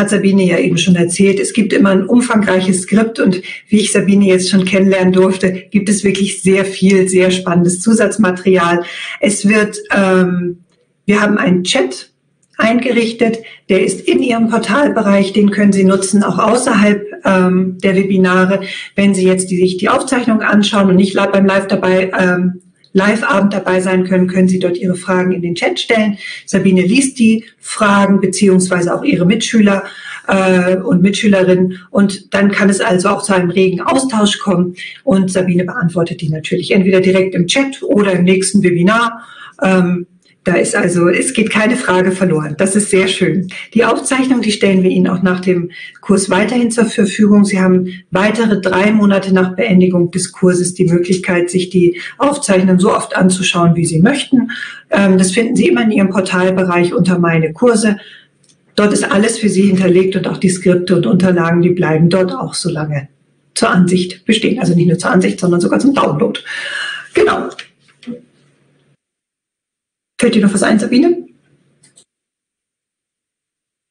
Hat Sabine ja eben schon erzählt. Es gibt immer ein umfangreiches Skript und wie ich Sabine jetzt schon kennenlernen durfte, gibt es wirklich sehr viel, sehr spannendes Zusatzmaterial. Es wird, ähm, wir haben einen Chat eingerichtet, der ist in Ihrem Portalbereich, den können Sie nutzen, auch außerhalb ähm, der Webinare. Wenn Sie jetzt die, sich die Aufzeichnung anschauen und nicht beim Live dabei ähm, Live-Abend dabei sein können, können Sie dort Ihre Fragen in den Chat stellen. Sabine liest die Fragen beziehungsweise auch Ihre Mitschüler äh, und Mitschülerinnen und dann kann es also auch zu einem regen Austausch kommen und Sabine beantwortet die natürlich entweder direkt im Chat oder im nächsten Webinar. Ähm, da ist also, es geht keine Frage verloren. Das ist sehr schön. Die Aufzeichnung, die stellen wir Ihnen auch nach dem Kurs weiterhin zur Verfügung. Sie haben weitere drei Monate nach Beendigung des Kurses die Möglichkeit, sich die Aufzeichnung so oft anzuschauen, wie Sie möchten. Das finden Sie immer in Ihrem Portalbereich unter Meine Kurse. Dort ist alles für Sie hinterlegt und auch die Skripte und Unterlagen, die bleiben dort auch so lange zur Ansicht bestehen. Also nicht nur zur Ansicht, sondern sogar zum Download. Genau. Fällt dir noch was ein, Sabine?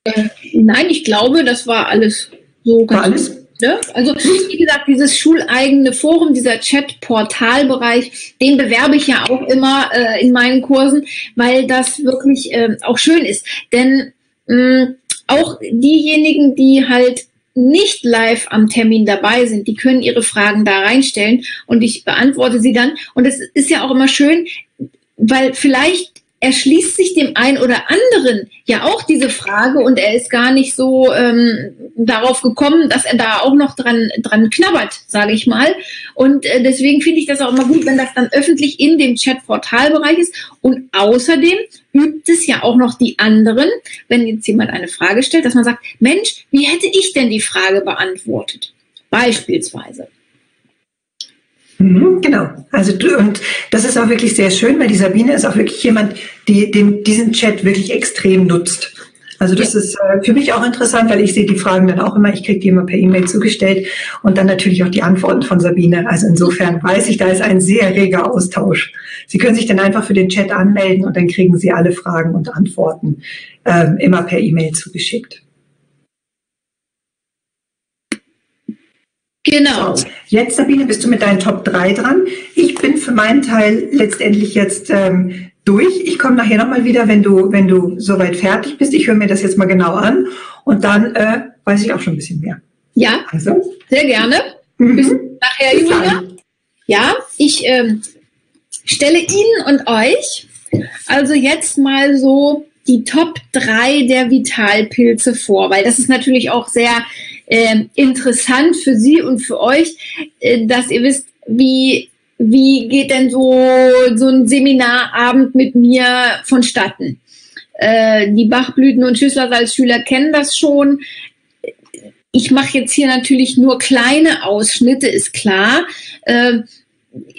Äh, nein, ich glaube, das war alles so ganz. War alles? Gut, ne? Also, wie gesagt, dieses schuleigene Forum, dieser Chat-Portalbereich, den bewerbe ich ja auch immer äh, in meinen Kursen, weil das wirklich äh, auch schön ist. Denn mh, auch diejenigen, die halt nicht live am Termin dabei sind, die können ihre Fragen da reinstellen und ich beantworte sie dann. Und es ist ja auch immer schön, weil vielleicht erschließt sich dem einen oder anderen ja auch diese Frage und er ist gar nicht so ähm, darauf gekommen, dass er da auch noch dran, dran knabbert, sage ich mal. Und äh, deswegen finde ich das auch immer gut, wenn das dann öffentlich in dem Chat-Portalbereich ist. Und außerdem übt es ja auch noch die anderen, wenn jetzt jemand eine Frage stellt, dass man sagt, Mensch, wie hätte ich denn die Frage beantwortet? Beispielsweise. Genau, also und das ist auch wirklich sehr schön, weil die Sabine ist auch wirklich jemand, die den, diesen Chat wirklich extrem nutzt. Also das ja. ist äh, für mich auch interessant, weil ich sehe die Fragen dann auch immer, ich kriege die immer per E-Mail zugestellt und dann natürlich auch die Antworten von Sabine. Also insofern weiß ich, da ist ein sehr reger Austausch. Sie können sich dann einfach für den Chat anmelden und dann kriegen Sie alle Fragen und Antworten äh, immer per E-Mail zugeschickt. Genau. So, jetzt, Sabine, bist du mit deinen Top drei dran. Ich bin für meinen Teil letztendlich jetzt ähm, durch. Ich komme nachher nochmal wieder, wenn du, wenn du soweit fertig bist. Ich höre mir das jetzt mal genau an und dann äh, weiß ich auch schon ein bisschen mehr. Ja, also. Sehr gerne. Mhm. Bis nachher, Julia. Dann. Ja, ich ähm, stelle Ihnen und euch also jetzt mal so die Top drei der Vitalpilze vor, weil das ist natürlich auch sehr Ähm, interessant für Sie und für euch, äh, dass ihr wisst, wie, wie geht denn so, so ein Seminarabend mit mir vonstatten. Äh, die Bachblüten- und Schüssler-Salz-Schüler kennen das schon. Ich mache jetzt hier natürlich nur kleine Ausschnitte, ist klar. Äh,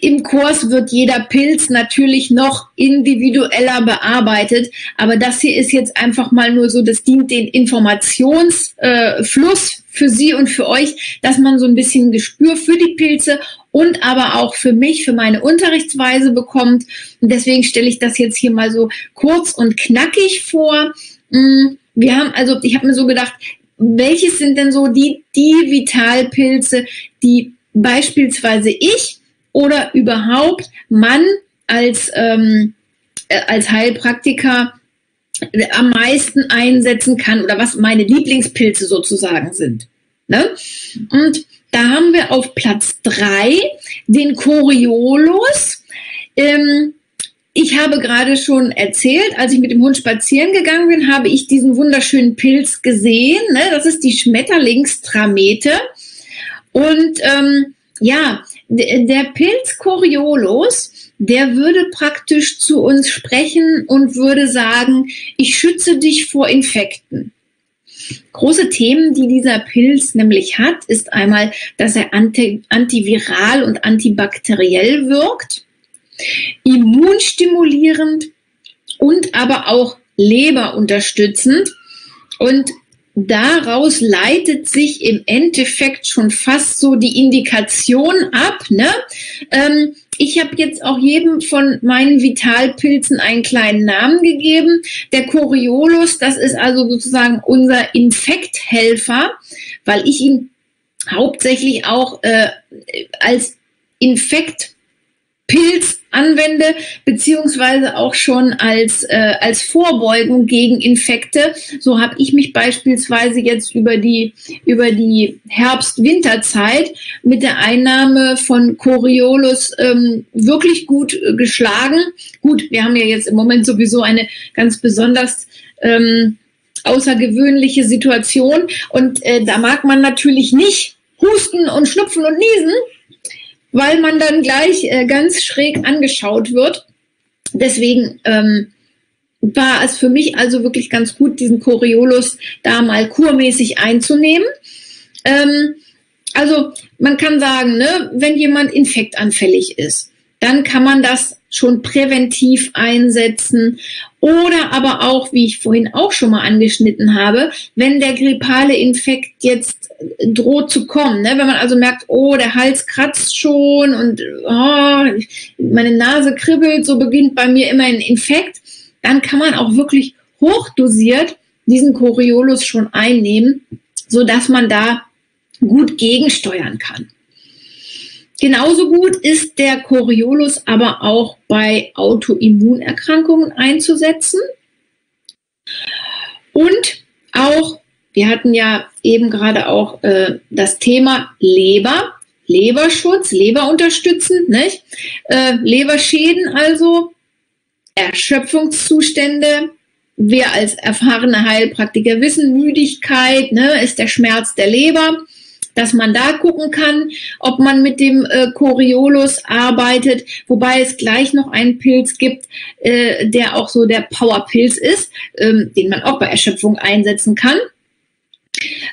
im Kurs wird jeder Pilz natürlich noch individueller bearbeitet, aber das hier ist jetzt einfach mal nur so, das dient den Informationsfluss für Sie und für euch, dass man so ein bisschen Gespür für die Pilze und aber auch für mich, für meine Unterrichtsweise bekommt. Und deswegen stelle ich das jetzt hier mal so kurz und knackig vor. Wir haben also, ich habe mir so gedacht, welches sind denn so die, die Vitalpilze, die beispielsweise ich oder überhaupt man als, ähm, als Heilpraktiker am meisten einsetzen kann oder was meine Lieblingspilze sozusagen sind. Ne? Und da haben wir auf Platz drei den Coriolis. Ähm, ich habe gerade schon erzählt, als ich mit dem Hund spazieren gegangen bin, habe ich diesen wunderschönen Pilz gesehen. Ne? Das ist die Schmetterlingstramete. Und ähm, ja, der Pilz Coriolis, der würde praktisch zu uns sprechen und würde sagen, ich schütze dich vor Infekten. Große Themen, die dieser Pilz nämlich hat, ist einmal, dass er anti antiviral und antibakteriell wirkt, immunstimulierend und aber auch leberunterstützend. Und daraus leitet sich im Endeffekt schon fast so die Indikation ab, ne? Ähm, ich habe jetzt auch jedem von meinen Vitalpilzen einen kleinen Namen gegeben. Der Coriolis, das ist also sozusagen unser Infekthelfer, weil ich ihn hauptsächlich auch äh, als Infektpilz anwende, beziehungsweise auch schon als, äh, als Vorbeugung gegen Infekte. So habe ich mich beispielsweise jetzt über die, über die Herbst-Winterzeit mit der Einnahme von Coriolis ähm, wirklich gut äh, geschlagen. Gut, wir haben ja jetzt im Moment sowieso eine ganz besonders ähm, außergewöhnliche Situation und äh, da mag man natürlich nicht husten und schnupfen und niesen, weil man dann gleich äh, ganz schräg angeschaut wird. Deswegen ähm, war es für mich also wirklich ganz gut, diesen Coriolis da mal kurmäßig einzunehmen. Ähm, also man kann sagen, ne, wenn jemand infektanfällig ist, dann kann man das schon präventiv einsetzen oder aber auch, wie ich vorhin auch schon mal angeschnitten habe, wenn der grippale Infekt jetzt droht zu kommen, ne? Wenn man also merkt, oh, der Hals kratzt schon und oh, meine Nase kribbelt, so beginnt bei mir immer ein Infekt, dann kann man auch wirklich hochdosiert diesen Coriolis schon einnehmen, sodass man da gut gegensteuern kann. Genauso gut ist der Coriolis aber auch bei Autoimmunerkrankungen einzusetzen. Und auch, wir hatten ja eben gerade auch äh, das Thema Leber, Leberschutz, leberunterstützend, nicht? Äh, Leberschäden also, Erschöpfungszustände. Wir als erfahrene Heilpraktiker wissen, Müdigkeit, ne, ist der Schmerz der Leber. Dass man da gucken kann, ob man mit dem äh, Coriolis arbeitet, wobei es gleich noch einen Pilz gibt, äh, der auch so der Powerpilz ist, ähm, den man auch bei Erschöpfung einsetzen kann.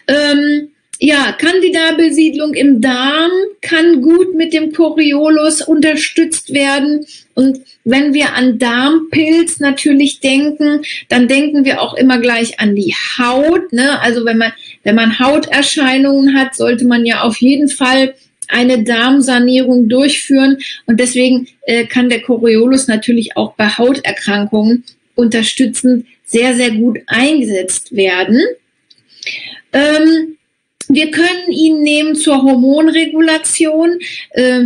Ähm, ja, Candida-Besiedlung im Darm kann gut mit dem Coriolis unterstützt werden. Und wenn wir an Darmpilz natürlich denken, dann denken wir auch immer gleich an die Haut, ne? Also wenn man Wenn man Hauterscheinungen hat, sollte man ja auf jeden Fall eine Darmsanierung durchführen. Und deswegen äh, kann der Coriolis natürlich auch bei Hauterkrankungen unterstützend sehr, sehr gut eingesetzt werden. Ähm, wir können ihn nehmen zur Hormonregulation. Äh,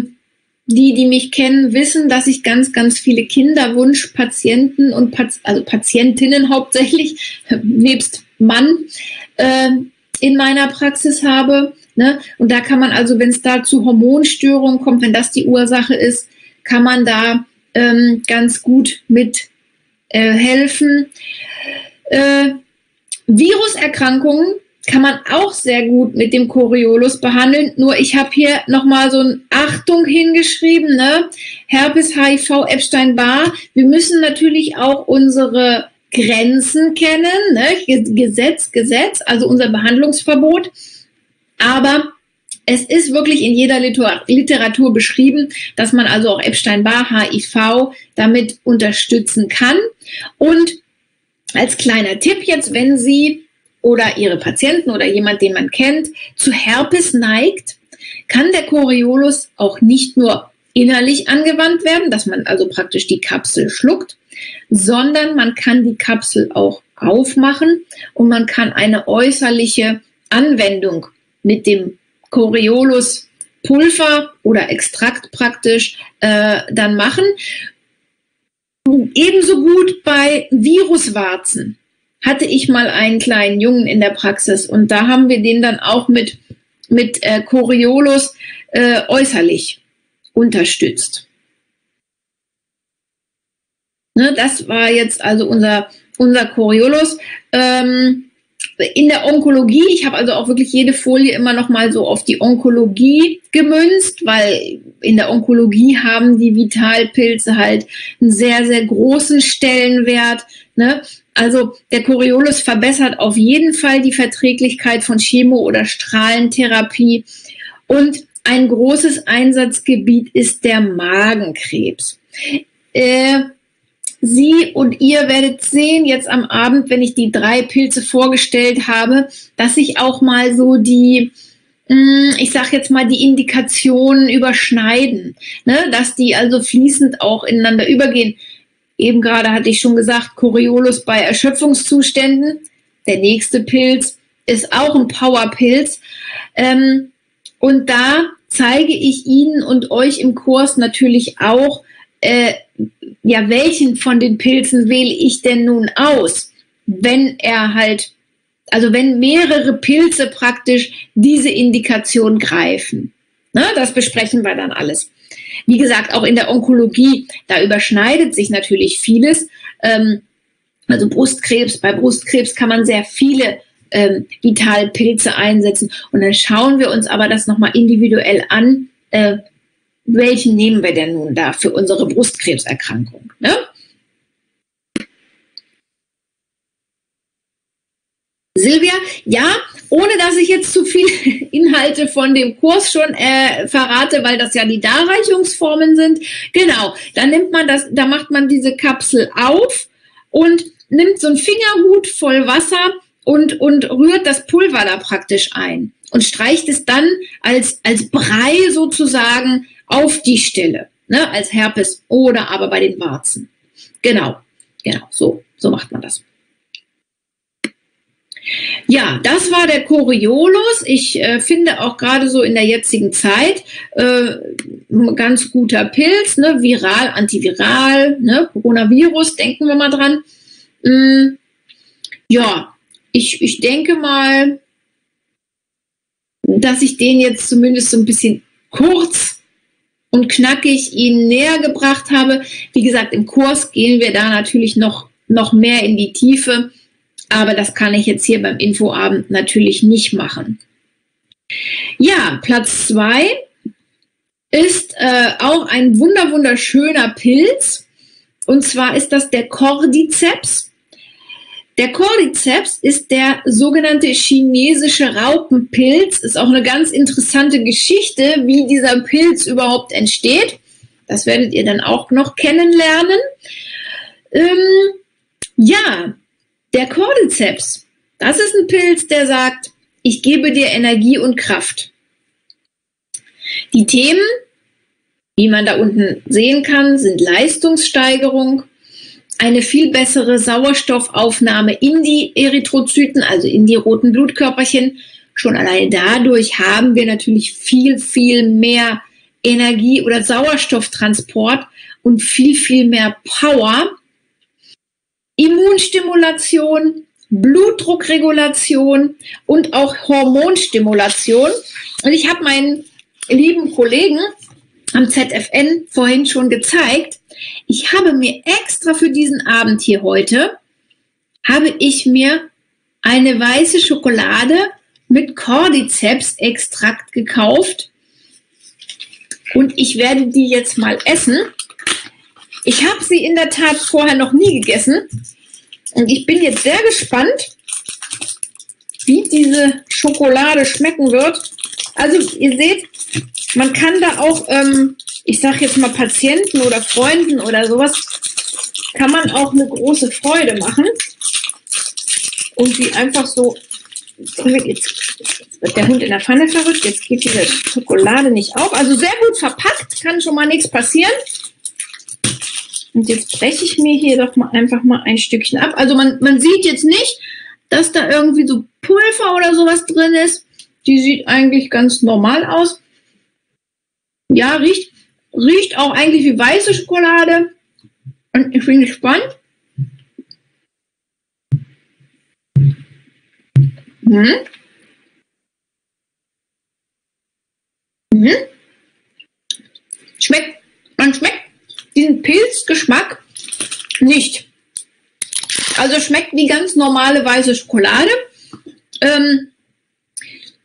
die, die mich kennen, wissen, dass ich ganz, ganz viele Kinderwunschpatienten und Pat- also Patientinnen hauptsächlich, nebst Mann, äh, in meiner Praxis habe, ne? Und da kann man also, wenn es da zu Hormonstörungen kommt, wenn das die Ursache ist, kann man da ähm, ganz gut mit äh, helfen. Äh, Viruserkrankungen kann man auch sehr gut mit dem Coriolis behandeln, nur ich habe hier nochmal so ein Achtung hingeschrieben, ne? Herpes, H I V, Epstein-Barr, wir müssen natürlich auch unsere Grenzen kennen, ne? Gesetz, Gesetz, also unser Behandlungsverbot, aber Es ist wirklich in jeder Literatur beschrieben, dass man also auch Epstein-Barr, H I V damit unterstützen kann. Und als kleiner Tipp jetzt, wenn Sie oder Ihre Patienten oder jemand, den man kennt, zu Herpes neigt, kann der Coriolis auch nicht nur innerlich angewandt werden, dass man also praktisch die Kapsel schluckt, sondern man kann die Kapsel auch aufmachen und man kann eine äußerliche Anwendung mit dem Coriolis-Pulver oder Extrakt praktisch äh, dann machen. Ebenso gut bei Viruswarzen hatte ich mal einen kleinen Jungen in der Praxis und da haben wir den dann auch mit, mit äh, Coriolis äh, äußerlich unterstützt. Ne, das war jetzt also unser, unser Coriolis. Ähm, In der Onkologie, ich habe also auch wirklich jede Folie immer noch mal so auf die Onkologie gemünzt, weil in der Onkologie haben die Vitalpilze halt einen sehr, sehr großen Stellenwert. Ne? Also der Coriolis verbessert auf jeden Fall die Verträglichkeit von Chemo- oder Strahlentherapie. Und ein großes Einsatzgebiet ist der Magenkrebs. Äh, Sie und ihr werdet sehen, jetzt am Abend, wenn ich die drei Pilze vorgestellt habe, dass sich auch mal so die, ich sag jetzt mal, die Indikationen überschneiden, ne? Dass die also fließend auch ineinander übergehen. Eben gerade hatte ich schon gesagt, Coriolis bei Erschöpfungszuständen. Der nächste Pilz ist auch ein Powerpilz. Ähm, und da zeige ich Ihnen und euch im Kurs natürlich auch, äh, ja, welchen von den Pilzen wähle ich denn nun aus, wenn er halt, also wenn mehrere Pilze praktisch diese Indikation greifen. Ne, das besprechen wir dann alles. Wie gesagt, auch in der Onkologie, da überschneidet sich natürlich vieles. Ähm, also Brustkrebs, bei Brustkrebs kann man sehr viele ähm, Vitalpilze einsetzen. Und dann schauen wir uns aber das nochmal individuell an, äh, welchen nehmen wir denn nun da für unsere Brustkrebserkrankung? Ne? Silvia, ja, ohne dass ich jetzt zu viele Inhalte von dem Kurs schon äh, verrate, weil das ja die Darreichungsformen sind. Genau, dann nimmt man das, da macht man diese Kapsel auf und nimmt so einen Fingerhut voll Wasser und, und rührt das Pulver da praktisch ein und streicht es dann als, als Brei sozusagen auf die Stelle, ne, als Herpes oder aber bei den Warzen. Genau, genau, so, so macht man das. Ja, das war der Coriolis. Ich äh, finde auch gerade so in der jetzigen Zeit äh, ganz guter Pilz, ne, viral, antiviral, ne, Coronavirus, denken wir mal dran. Mm, ja, ich, ich denke mal, dass ich den jetzt zumindest so ein bisschen kurz und knackig Ihnen näher gebracht habe. Wie gesagt, im Kurs gehen wir da natürlich noch, noch mehr in die Tiefe, aber das kann ich jetzt hier beim Infoabend natürlich nicht machen. Ja, Platz zwei ist äh, auch ein wunder wunderschöner Pilz, und zwar ist das der Cordyceps. Der Cordyceps ist der sogenannte chinesische Raupenpilz. Ist auch eine ganz interessante Geschichte, wie dieser Pilz überhaupt entsteht. Das werdet ihr dann auch noch kennenlernen. Ähm, ja, der Cordyceps, das ist ein Pilz, der sagt, ich gebe dir Energie und Kraft. Die Themen, wie man da unten sehen kann, sind Leistungssteigerung, eine viel bessere Sauerstoffaufnahme in die Erythrozyten, also in die roten Blutkörperchen. Schon alleine dadurch haben wir natürlich viel, viel mehr Energie- oder Sauerstofftransport und viel, viel mehr Power. Immunstimulation, Blutdruckregulation und auch Hormonstimulation. Und ich habe meinen lieben Kollegen am Z F N vorhin schon gezeigt, ich habe mir extra für diesen Abend hier heute, habe ich mir eine weiße Schokolade mit Cordyceps-Extrakt gekauft und ich werde die jetzt mal essen. Ich habe sie in der Tat vorher noch nie gegessen und ich bin jetzt sehr gespannt, wie diese Schokolade schmecken wird. Also ihr seht, man kann da auch, ähm, ich sage jetzt mal Patienten oder Freunden oder sowas, kann man auch eine große Freude machen und die einfach so, jetzt wird der Hund in der Pfanne verrückt, jetzt geht diese Schokolade nicht auf. Also sehr gut verpackt, kann schon mal nichts passieren. Und jetzt breche ich mir hier doch mal einfach mal ein Stückchen ab. Also man, man sieht jetzt nicht, dass da irgendwie so Pulver oder sowas drin ist. Die sieht eigentlich ganz normal aus. Ja, riecht, riecht auch eigentlich wie weiße Schokolade. Und ich bin gespannt. Hm. Mhm. Schmeckt, man schmeckt diesen Pilzgeschmack nicht. Also schmeckt wie ganz normale weiße Schokolade. Ähm,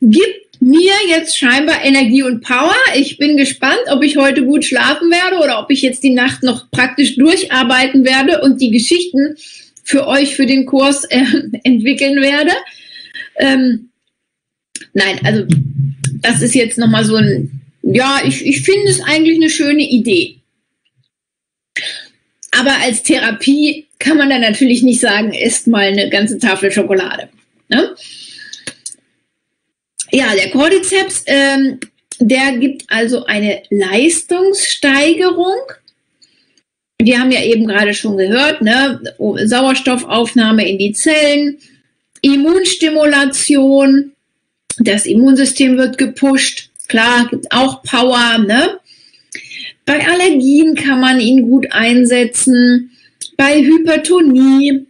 gibt mir jetzt scheinbar Energie und Power. Ich bin gespannt, ob ich heute gut schlafen werde oder ob ich jetzt die Nacht noch praktisch durcharbeiten werde und die Geschichten für euch für den Kurs äh, entwickeln werde. Ähm, nein, also das ist jetzt nochmal so ein, ja, ich, ich finde es eigentlich eine schöne Idee. Aber als Therapie kann man dann natürlich nicht sagen, isst mal eine ganze Tafel Schokolade. Ne? Ja, der Cordyceps, ähm, der gibt also eine Leistungssteigerung. Wir haben ja eben gerade schon gehört, ne? Sauerstoffaufnahme in die Zellen, Immunstimulation, das Immunsystem wird gepusht, klar, gibt auch Power, ne? Bei Allergien kann man ihn gut einsetzen, bei Hypertonie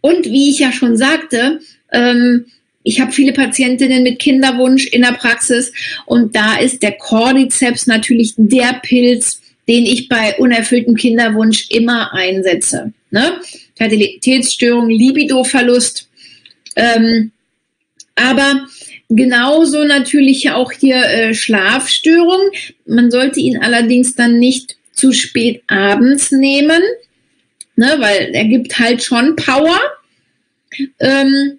und wie ich ja schon sagte, ähm, ich habe viele Patientinnen mit Kinderwunsch in der Praxis und da ist der Cordyceps natürlich der Pilz, den ich bei unerfülltem Kinderwunsch immer einsetze, ne? Fertilitätsstörung, Libidoverlust, ähm, aber genauso natürlich auch hier äh, Schlafstörungen. Man sollte ihn allerdings dann nicht zu spät abends nehmen, ne, weil er gibt halt schon Power. Ähm,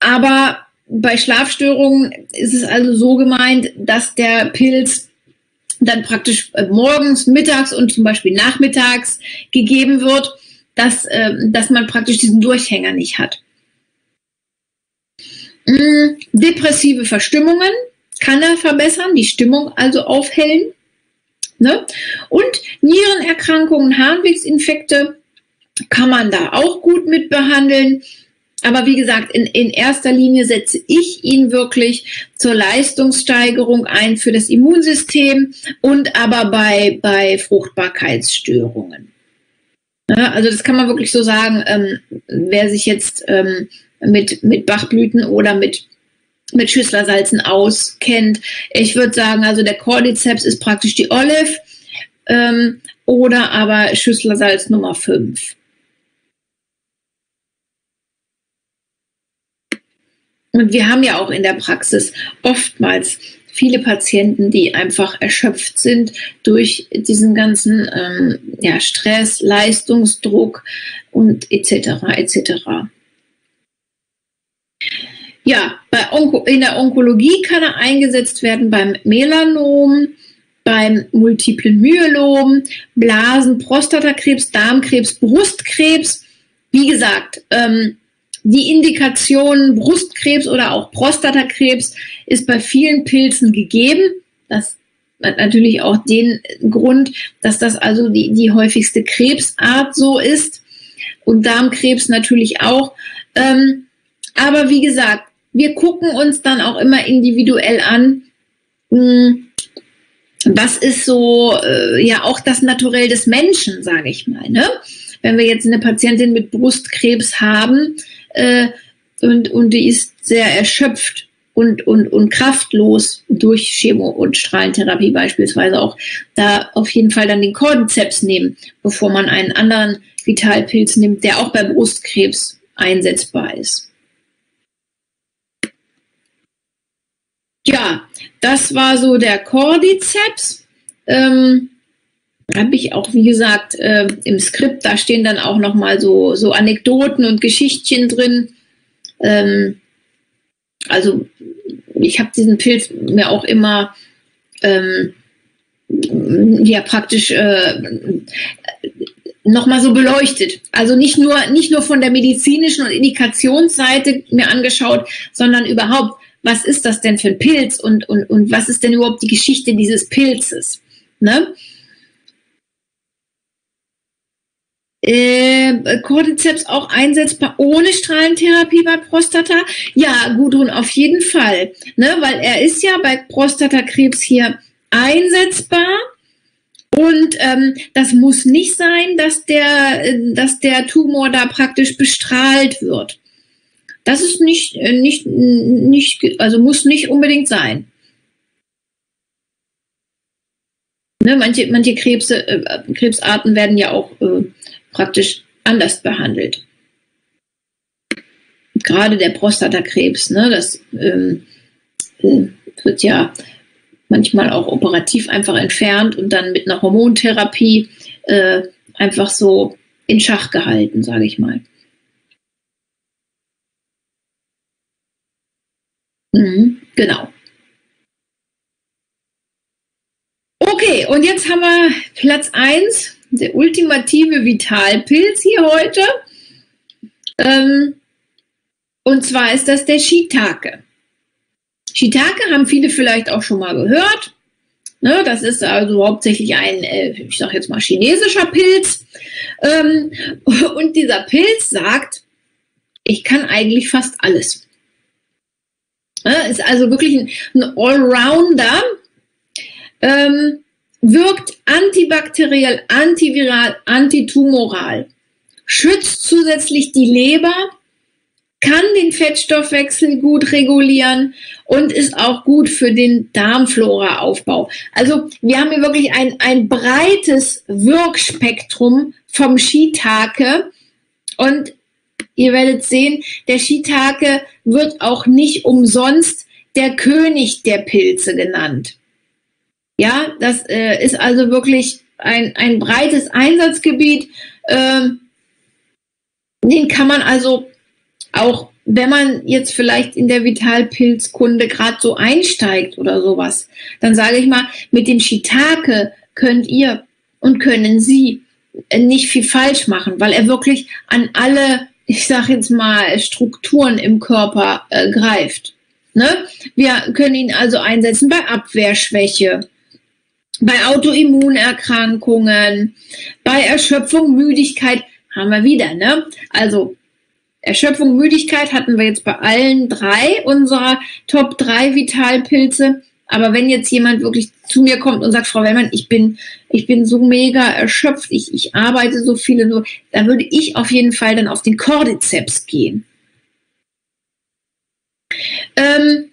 aber bei Schlafstörungen ist es also so gemeint, dass der Pilz dann praktisch äh, morgens, mittags und zum Beispiel nachmittags gegeben wird, dass, äh, dass man praktisch diesen Durchhänger nicht hat. Depressive Verstimmungen kann er verbessern, die Stimmung also aufhellen. Ne? Und Nierenerkrankungen, Harnwegsinfekte kann man da auch gut mit behandeln. Aber wie gesagt, in, in erster Linie setze ich ihn wirklich zur Leistungssteigerung ein für das Immunsystem und aber bei, bei Fruchtbarkeitsstörungen. Ne? Also das kann man wirklich so sagen, ähm, wer sich jetzt... Ähm, Mit, mit Bachblüten oder mit, mit Schüssler-Salzen auskennt. Ich würde sagen, also der Cordyceps ist praktisch die Olive ähm, oder aber Schüssler-Salz Nummer fünf. Und wir haben ja auch in der Praxis oftmals viele Patienten, die einfach erschöpft sind durch diesen ganzen ähm, ja, Stress, Leistungsdruck und et cetera et cetera. Ja, bei Onko- in der Onkologie kann er eingesetzt werden beim Melanom, beim multiplen Myelom, Blasen, Prostatakrebs, Darmkrebs, Brustkrebs. Wie gesagt, ähm, die Indikation Brustkrebs oder auch Prostatakrebs ist bei vielen Pilzen gegeben. Das hat natürlich auch den Grund, dass das also die, die häufigste Krebsart so ist und Darmkrebs natürlich auch. Ähm, Aber wie gesagt, wir gucken uns dann auch immer individuell an, was ist so, ja auch das Naturell des Menschen, sage ich mal, ne? Wenn wir jetzt eine Patientin mit Brustkrebs haben äh, und, und die ist sehr erschöpft und, und, und kraftlos durch Chemo- und Strahlentherapie beispielsweise auch, da auf jeden Fall dann den Cordyceps nehmen, bevor man einen anderen Vitalpilz nimmt, der auch bei Brustkrebs einsetzbar ist. Ja, das war so der Cordyceps. Ähm, habe ich auch, wie gesagt, äh, im Skript, da stehen dann auch nochmal so, so Anekdoten und Geschichtchen drin. Ähm, also ich habe diesen Pilz mir auch immer ähm, ja praktisch äh, nochmal so beleuchtet. Also nicht nur, nicht nur von der medizinischen und Indikationsseite mir angeschaut, sondern überhaupt, was ist das denn für ein Pilz und, und, und was ist denn überhaupt die Geschichte dieses Pilzes? Ne? Äh, Cordyceps auch einsetzbar ohne Strahlentherapie bei Prostata? Ja, Gudrun, auf jeden Fall. Ne? Weil er ist ja bei Prostatakrebs hier einsetzbar. Und ähm, das muss nicht sein, dass der, äh, dass der Tumor da praktisch bestrahlt wird. Das ist nicht, äh, nicht, nicht, also muss nicht unbedingt sein. Ne, manche manche Krebse, äh, Krebsarten werden ja auch äh, praktisch anders behandelt. Gerade der Prostatakrebs, ne, das ähm, äh, wird ja manchmal auch operativ einfach entfernt und dann mit einer Hormontherapie äh, einfach so in Schach gehalten, sage ich mal. Mhm, genau. Okay, und jetzt haben wir Platz eins, der ultimative Vitalpilz hier heute. Ähm, und zwar ist das der Shiitake. Shiitake haben viele vielleicht auch schon mal gehört. Ne, das ist also hauptsächlich ein, ich sage jetzt mal, chinesischer Pilz. Ähm, und dieser Pilz sagt, ich kann eigentlich fast alles. Ne, ist also wirklich ein, ein Allrounder. Ähm, wirkt antibakteriell, antiviral, antitumoral. Schützt zusätzlich die Leber, kann den Fettstoffwechsel gut regulieren und ist auch gut für den Darmfloraaufbau. Also wir haben hier wirklich ein, ein breites Wirkspektrum vom Shiitake und ihr werdet sehen, der Shiitake wird auch nicht umsonst der König der Pilze genannt. Ja, das äh, ist also wirklich ein, ein breites Einsatzgebiet. Ähm, den kann man also auch, wenn man jetzt vielleicht in der Vitalpilzkunde gerade so einsteigt oder sowas, dann sage ich mal, mit dem Shiitake könnt ihr und können Sie nicht viel falsch machen, weil er wirklich an alle, ich sage jetzt mal, Strukturen im Körper äh, greift. Ne? Wir können ihn also einsetzen bei Abwehrschwäche, bei Autoimmunerkrankungen, bei Erschöpfung, Müdigkeit, haben wir wieder. Ne? Also Erschöpfung, Müdigkeit hatten wir jetzt bei allen drei unserer Top drei Vitalpilze. Aber wenn jetzt jemand wirklich zu mir kommt und sagt, Frau Wellmann, ich bin, ich bin so mega erschöpft, ich, ich arbeite so viel, und so, dann würde ich auf jeden Fall dann auf den Cordyceps gehen. Ähm,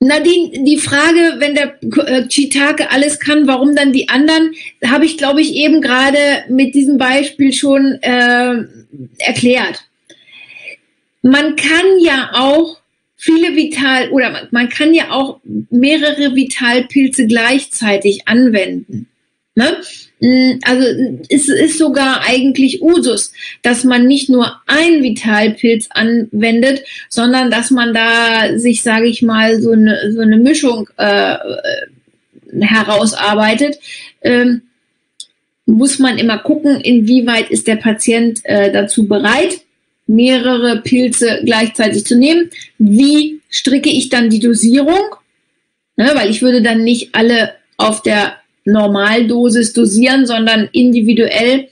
Nadine, die Frage, wenn der Shiitake alles kann, warum dann die anderen, habe ich, glaube ich, eben gerade mit diesem Beispiel schon äh, erklärt. Man kann ja auch viele Vital- oder man, man kann ja auch mehrere Vitalpilze gleichzeitig anwenden. Ne? Also es ist sogar eigentlich Usus, dass man nicht nur einen Vitalpilz anwendet, sondern dass man da sich, sage ich mal, so eine, so eine Mischung äh, herausarbeitet. Ähm, muss man immer gucken, inwieweit ist der Patient äh, dazu bereit, mehrere Pilze gleichzeitig zu nehmen. Wie stricke ich dann die Dosierung? Ne, weil ich würde dann nicht alle auf der Normaldosis dosieren, sondern individuell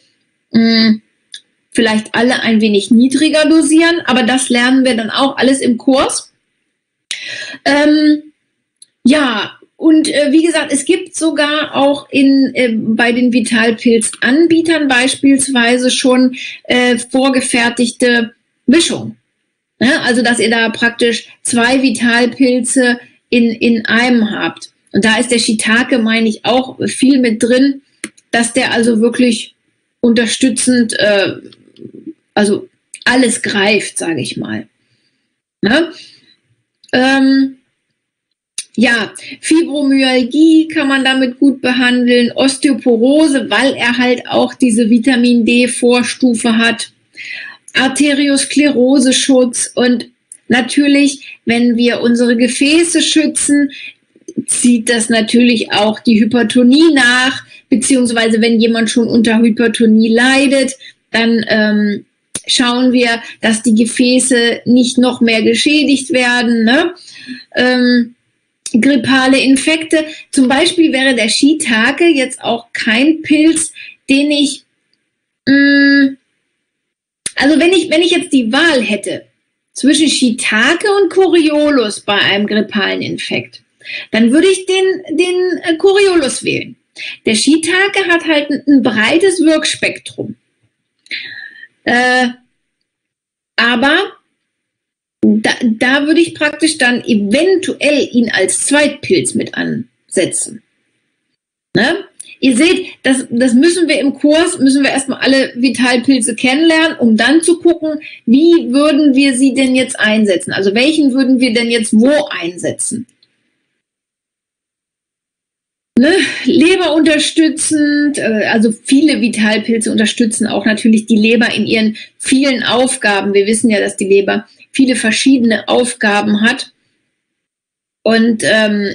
mh, vielleicht alle ein wenig niedriger dosieren, aber das lernen wir dann auch alles im Kurs. Ähm, ja, und äh, wie gesagt, es gibt sogar auch in, äh, bei den Vitalpilz-Anbietern beispielsweise schon äh, vorgefertigte Mischung. Ja, also, dass ihr da praktisch zwei Vitalpilze in, in einem habt. Und da ist der Shiitake, meine ich, auch viel mit drin, dass der also wirklich unterstützend, äh, also alles greift, sage ich mal. Ne? Ähm, ja, Fibromyalgie kann man damit gut behandeln, Osteoporose, weil er halt auch diese Vitamin D-Vorstufe hat, Arteriosklerose-Schutz und natürlich, wenn wir unsere Gefäße schützen, zieht das natürlich auch die Hypertonie nach, beziehungsweise wenn jemand schon unter Hypertonie leidet, dann ähm, schauen wir, dass die Gefäße nicht noch mehr geschädigt werden, ne? Ähm, grippale Infekte, zum Beispiel wäre der Shiitake jetzt auch kein Pilz, den ich, mh, also wenn ich, wenn ich jetzt die Wahl hätte zwischen Shiitake und Coriolus bei einem grippalen Infekt, dann würde ich den, den Coriolus wählen. Der Shiitake hat halt ein, ein breites Wirkspektrum. Äh, aber da, da würde ich praktisch dann eventuell ihn als Zweitpilz mit ansetzen. Ne? Ihr seht, das, das müssen wir im Kurs, müssen wir erstmal alle Vitalpilze kennenlernen, um dann zu gucken, wie würden wir sie denn jetzt einsetzen? Also welchen würden wir denn jetzt wo einsetzen? Ne? Leber unterstützend, also viele Vitalpilze unterstützen auch natürlich die Leber in ihren vielen Aufgaben. Wir wissen ja, dass die Leber viele verschiedene Aufgaben hat. Und ähm,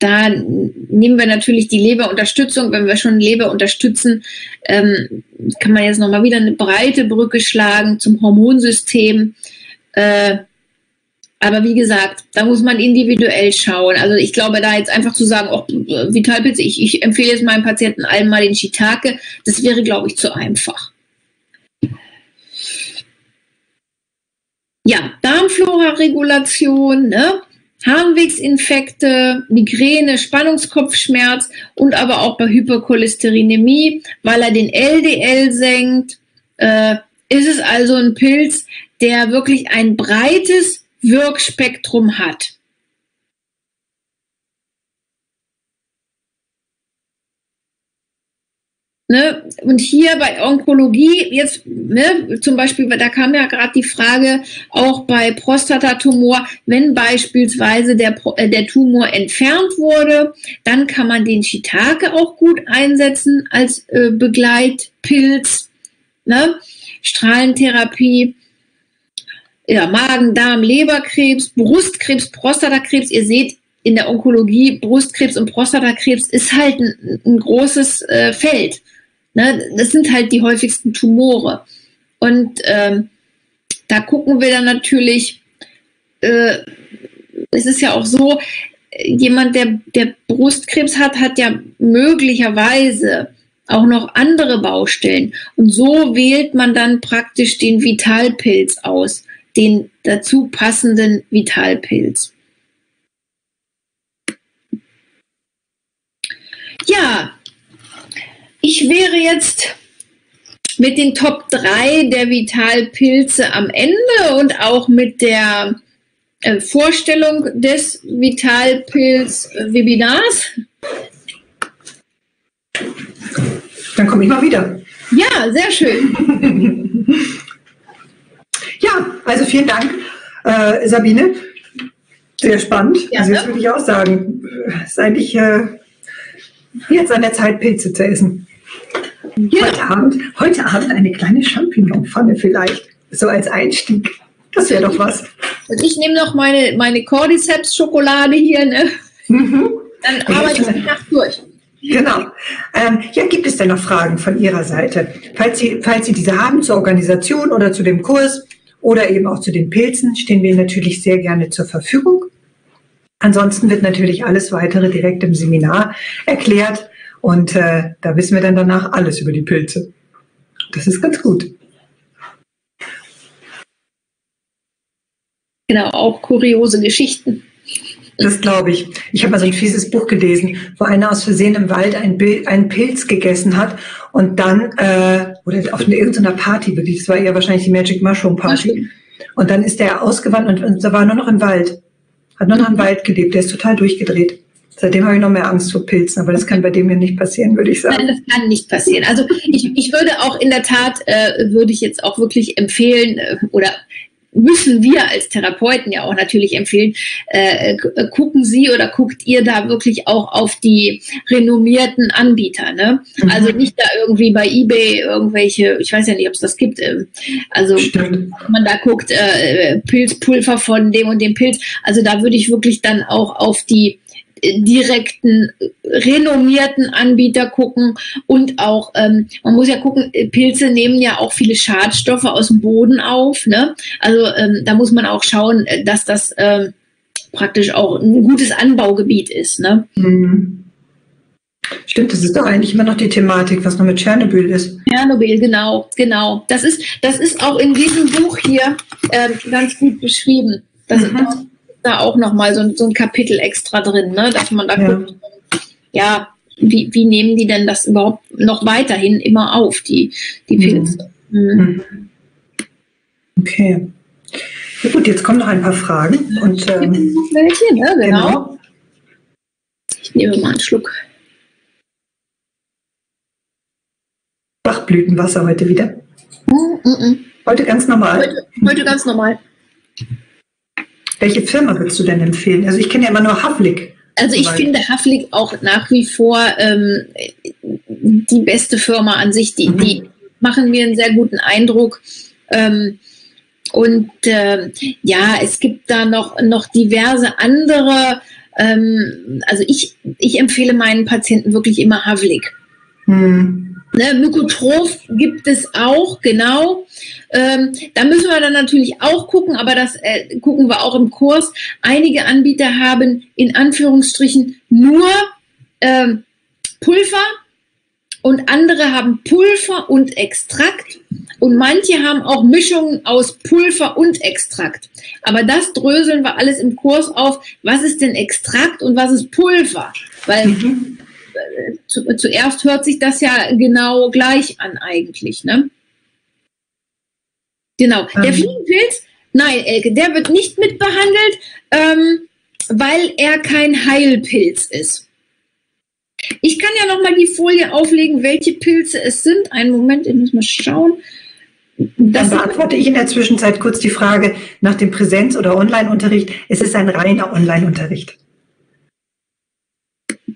da nehmen wir natürlich die Leberunterstützung. Wenn wir schon Leber unterstützen, ähm, kann man jetzt nochmal wieder eine breite Brücke schlagen zum Hormonsystem. Äh, Aber wie gesagt, da muss man individuell schauen. Also ich glaube, da jetzt einfach zu sagen, oh, Vitalpilze, ich, ich empfehle jetzt meinen Patienten allen mal den Shiitake, das wäre, glaube ich, zu einfach. Ja, Darmflora-Regulation, ne? Harnwegsinfekte, Migräne, Spannungskopfschmerz und aber auch bei Hypercholesterinämie, weil er den L D L senkt, äh, ist es also ein Pilz, der wirklich ein breites Wirkspektrum hat. Ne? Und hier bei Onkologie, jetzt ne, zum Beispiel, da kam ja gerade die Frage, auch bei Prostatatumor, wenn beispielsweise der, der Tumor entfernt wurde, dann kann man den Shiitake auch gut einsetzen als äh, Begleitpilz. Ne? Strahlentherapie. Ja, Magen, Darm, Leberkrebs, Brustkrebs, Prostatakrebs. Ihr seht in der Onkologie, Brustkrebs und Prostatakrebs ist halt ein, ein großes äh, Feld. Ne? Das sind halt die häufigsten Tumore. Und ähm, da gucken wir dann natürlich, äh, es ist ja auch so, jemand, der, der Brustkrebs hat, hat ja möglicherweise auch noch andere Baustellen. Und so wählt man dann praktisch den Vitalpilz aus, den dazu passenden Vitalpilz. Ja, ich wäre jetzt mit den Top drei der Vitalpilze am Ende und auch mit der äh, Vorstellung des Vitalpilz-Webinars. Dann komme ich mal wieder. Ja, sehr schön. Ja, also vielen Dank, äh, Sabine. Sehr spannend. Ja, also jetzt ne? würde ich auch sagen, es ist eigentlich äh, jetzt an der Zeit, Pilze zu essen. Ja. Heute Abend, heute Abend eine kleine Champignon-Pfanne vielleicht, so als Einstieg. Das wäre doch was. Und ich nehme noch meine, meine Cordyceps-Schokolade hier. Ne? Mhm. Dann arbeite ich die Nacht durch. Genau. Ähm, ja, gibt es denn noch Fragen von Ihrer Seite? Falls Sie, falls Sie diese haben zur Organisation oder zu dem Kurs oder eben auch zu den Pilzen, stehen wir natürlich sehr gerne zur Verfügung. Ansonsten wird natürlich alles Weitere direkt im Seminar erklärt und äh, da wissen wir dann danach alles über die Pilze. Das ist ganz gut. Genau, auch kuriose Geschichten. Das glaube ich. Ich habe mal so ein fieses Buch gelesen, wo einer aus Versehen im Wald ein Bild, einen Pilz gegessen hat und dann, äh, oder auf irgendeiner Party wirklich, das war ja wahrscheinlich die Magic Mushroom Party, und dann ist der ausgewandert und da war nur noch im Wald, hat nur noch im Wald gelebt, der ist total durchgedreht. Seitdem habe ich noch mehr Angst vor Pilzen, aber das kann bei dem ja nicht passieren, würde ich sagen. Nein, das kann nicht passieren. Also ich, ich würde auch in der Tat, äh, würde ich jetzt auch wirklich empfehlen, äh, oder müssen wir als Therapeuten ja auch natürlich empfehlen, äh, gucken Sie oder guckt ihr da wirklich auch auf die renommierten Anbieter, ne? Mhm. Also nicht da irgendwie bei eBay irgendwelche, ich weiß ja nicht, ob es das gibt, äh, also stimmt, wenn man da guckt, äh, Pilzpulver von dem und dem Pilz, also da würde ich wirklich dann auch auf die direkten, renommierten Anbieter gucken und auch, ähm, man muss ja gucken, Pilze nehmen ja auch viele Schadstoffe aus dem Boden auf, ne? Also ähm, da muss man auch schauen, dass das ähm, praktisch auch ein gutes Anbaugebiet ist, ne? Mhm. Stimmt, das ist doch eigentlich immer noch die Thematik, was noch mit Tschernobyl ist. Tschernobyl, genau, genau. Das ist, das ist auch in diesem Buch hier ähm, ganz gut beschrieben. Das mhm. ist auch da auch nochmal so, so ein Kapitel extra drin, ne? Dass man da ja guckt, ja, wie, wie nehmen die denn das überhaupt noch weiterhin immer auf, die, die Pilze? Mhm. Mhm. Okay. Ja, gut, jetzt kommen noch ein paar Fragen. Und, ähm, welche, ne? Genau. Genau. Ich nehme mal einen Schluck. Bachblütenwasser heute wieder. Mhm, mhm. Heute ganz normal. Heute, heute ganz normal. Welche Firma würdest du denn empfehlen? Also ich kenne ja immer nur Havlik. Also ich finde Havlik auch nach wie vor ähm, die beste Firma an sich. Die, mhm. die machen mir einen sehr guten Eindruck. Ähm, und äh, ja, es gibt da noch, noch diverse andere. Ähm, also ich, ich empfehle meinen Patienten wirklich immer Havlik. Mhm. Ne, Mykotroph gibt es auch, genau. Ähm, da müssen wir dann natürlich auch gucken, aber das äh, gucken wir auch im Kurs. Einige Anbieter haben in Anführungsstrichen nur ähm, Pulver und andere haben Pulver und Extrakt und manche haben auch Mischungen aus Pulver und Extrakt. Aber das dröseln wir alles im Kurs auf. Was ist denn Extrakt und was ist Pulver? Weil mhm. Zu, zuerst hört sich das ja genau gleich an eigentlich, ne? Genau. Ähm. Der Fliegenpilz, nein, Elke, der wird nicht mit behandelt, ähm, weil er kein Heilpilz ist. Ich kann ja nochmal die Folie auflegen, welche Pilze es sind. Einen Moment, ich muss mal schauen. Das Dann beantworte ich in der Zwischenzeit kurz die Frage nach dem Präsenz- oder Online-Unterricht. Es ist ein reiner Online-Unterricht.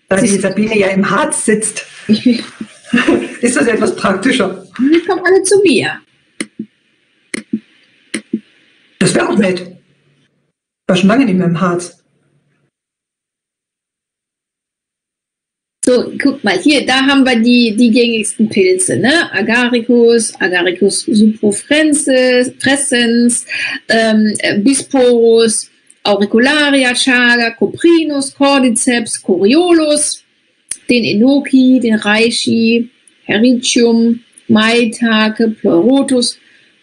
Da die Sabine ja im Harz sitzt, ist das etwas praktischer. Die kommen alle zu mir. Das wäre auch nett. War schon lange nicht mehr im Harz. So, guck mal, hier, da haben wir die, die gängigsten Pilze, ne? Agaricus, Agaricus suprofressens, ähm, Bisporus, Auricularia, Chaga, Coprinus, Cordyceps, Coriolus, den Enoki, den Reishi, Hericium, Maitake, Pleurotus,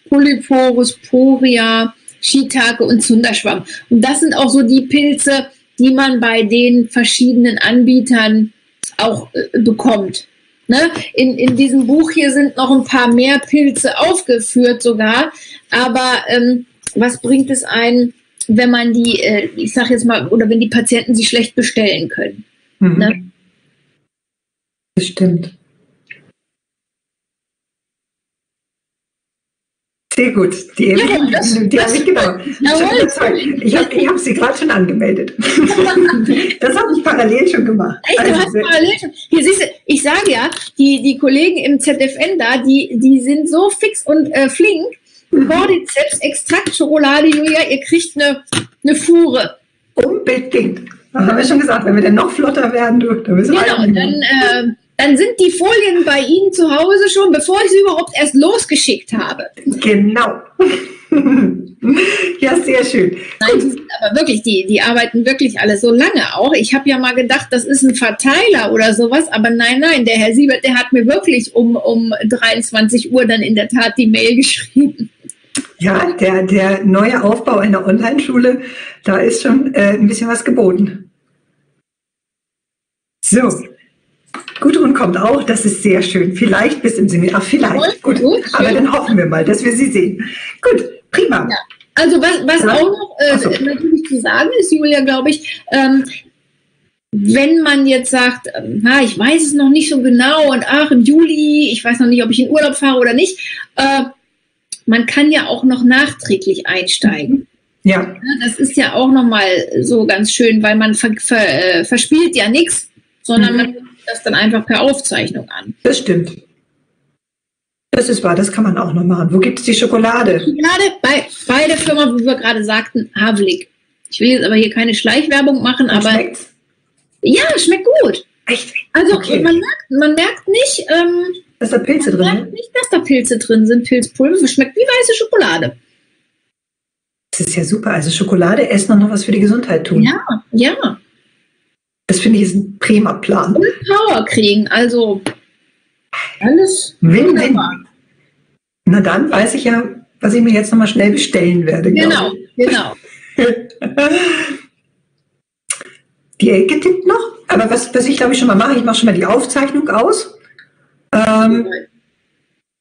Polyporus, Poria, Shiitake und Zunderschwamm. Und das sind auch so die Pilze, die man bei den verschiedenen Anbietern auch äh, bekommt. Ne? In, in diesem Buch hier sind noch ein paar mehr Pilze aufgeführt sogar. Aber ähm, was bringt es einem, wenn man die, ich sag jetzt mal, oder wenn die Patienten sie schlecht bestellen können. Mhm. Ne? Das stimmt. Sehr gut. Die, ja, die, das, die das habe ich genau. Ich, ich habe ich hab sie gerade schon angemeldet. Das habe ich parallel schon gemacht. Echt, du also, hast parallel schon. Hier siehst du, ich sage ja, die, die Kollegen im Z F N da, die, die sind so fix und äh, flink. Cordyceps, Extrakt, Schokolade, Julia, ihr kriegt eine, eine Fuhre. Unbedingt. Das haben wir schon gesagt, wenn wir dann noch flotter werden, du, dann müssen wir genau, dann, äh, dann sind die Folien bei Ihnen zu Hause schon, bevor ich sie überhaupt erst losgeschickt habe. Genau. Ja, sehr schön. Nein, aber wirklich, die, die arbeiten wirklich alle so lange auch. Ich habe ja mal gedacht, das ist ein Verteiler oder sowas, aber nein, nein, der Herr Siebert, der hat mir wirklich um, um dreiundzwanzig Uhr dann in der Tat die Mail geschrieben. Ja, der, der neue Aufbau einer Online-Schule, da ist schon äh, ein bisschen was geboten. So, Gudrun kommt auch, das ist sehr schön. Vielleicht bis im Seminar, vielleicht. Gut, gut, aber schön. Dann hoffen wir mal, dass wir sie sehen. Gut, prima. Ja. Also was, was ja. auch noch äh, so. natürlich zu sagen ist, Julia, glaube ich, ähm, wenn man jetzt sagt, na, ich weiß es noch nicht so genau und ach, im Juli, ich weiß noch nicht, ob ich in Urlaub fahre oder nicht, äh, man kann ja auch noch nachträglich einsteigen. Ja. Das ist ja auch nochmal so ganz schön, weil man ver ver verspielt ja nichts, sondern mhm. man guckt das dann einfach per Aufzeichnung an. Das stimmt. Das ist wahr, das kann man auch noch machen. Wo gibt es die Schokolade? Schokolade bei, bei der Firma, wo wir gerade sagten, Havlik. Ich will jetzt aber hier keine Schleichwerbung machen, und aber... Schmeckt's? Ja, schmeckt gut. Echt? Also okay. man, merkt, man merkt nicht... Ähm, dass da Pilze drin sind? Nicht, dass da Pilze drin sind. Pilzpulver schmeckt wie weiße Schokolade. Das ist ja super. Also Schokolade essen und noch was für die Gesundheit tun. Ja, ja. Das finde ich ist ein prima Plan. Und Power kriegen, also... Alles win, win. Na dann weiß ich ja, was ich mir jetzt nochmal schnell bestellen werde. Genau, genau. Die Elke tippt noch. Aber was, was ich glaube ich schon mal mache, ich mache schon mal die Aufzeichnung aus. Ähm,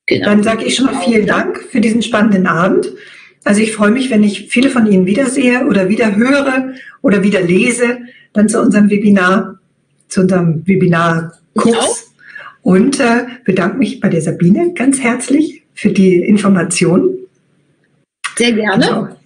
genau. Dann sage ich schon mal vielen Dank für diesen spannenden Abend. Also ich freue mich, wenn ich viele von Ihnen wiedersehe oder wieder höre oder wieder lese, dann zu unserem Webinar, zu unserem Webinar-Kurs. Und äh, bedanke mich bei der Sabine ganz herzlich für die Informationen. Sehr gerne. Genau.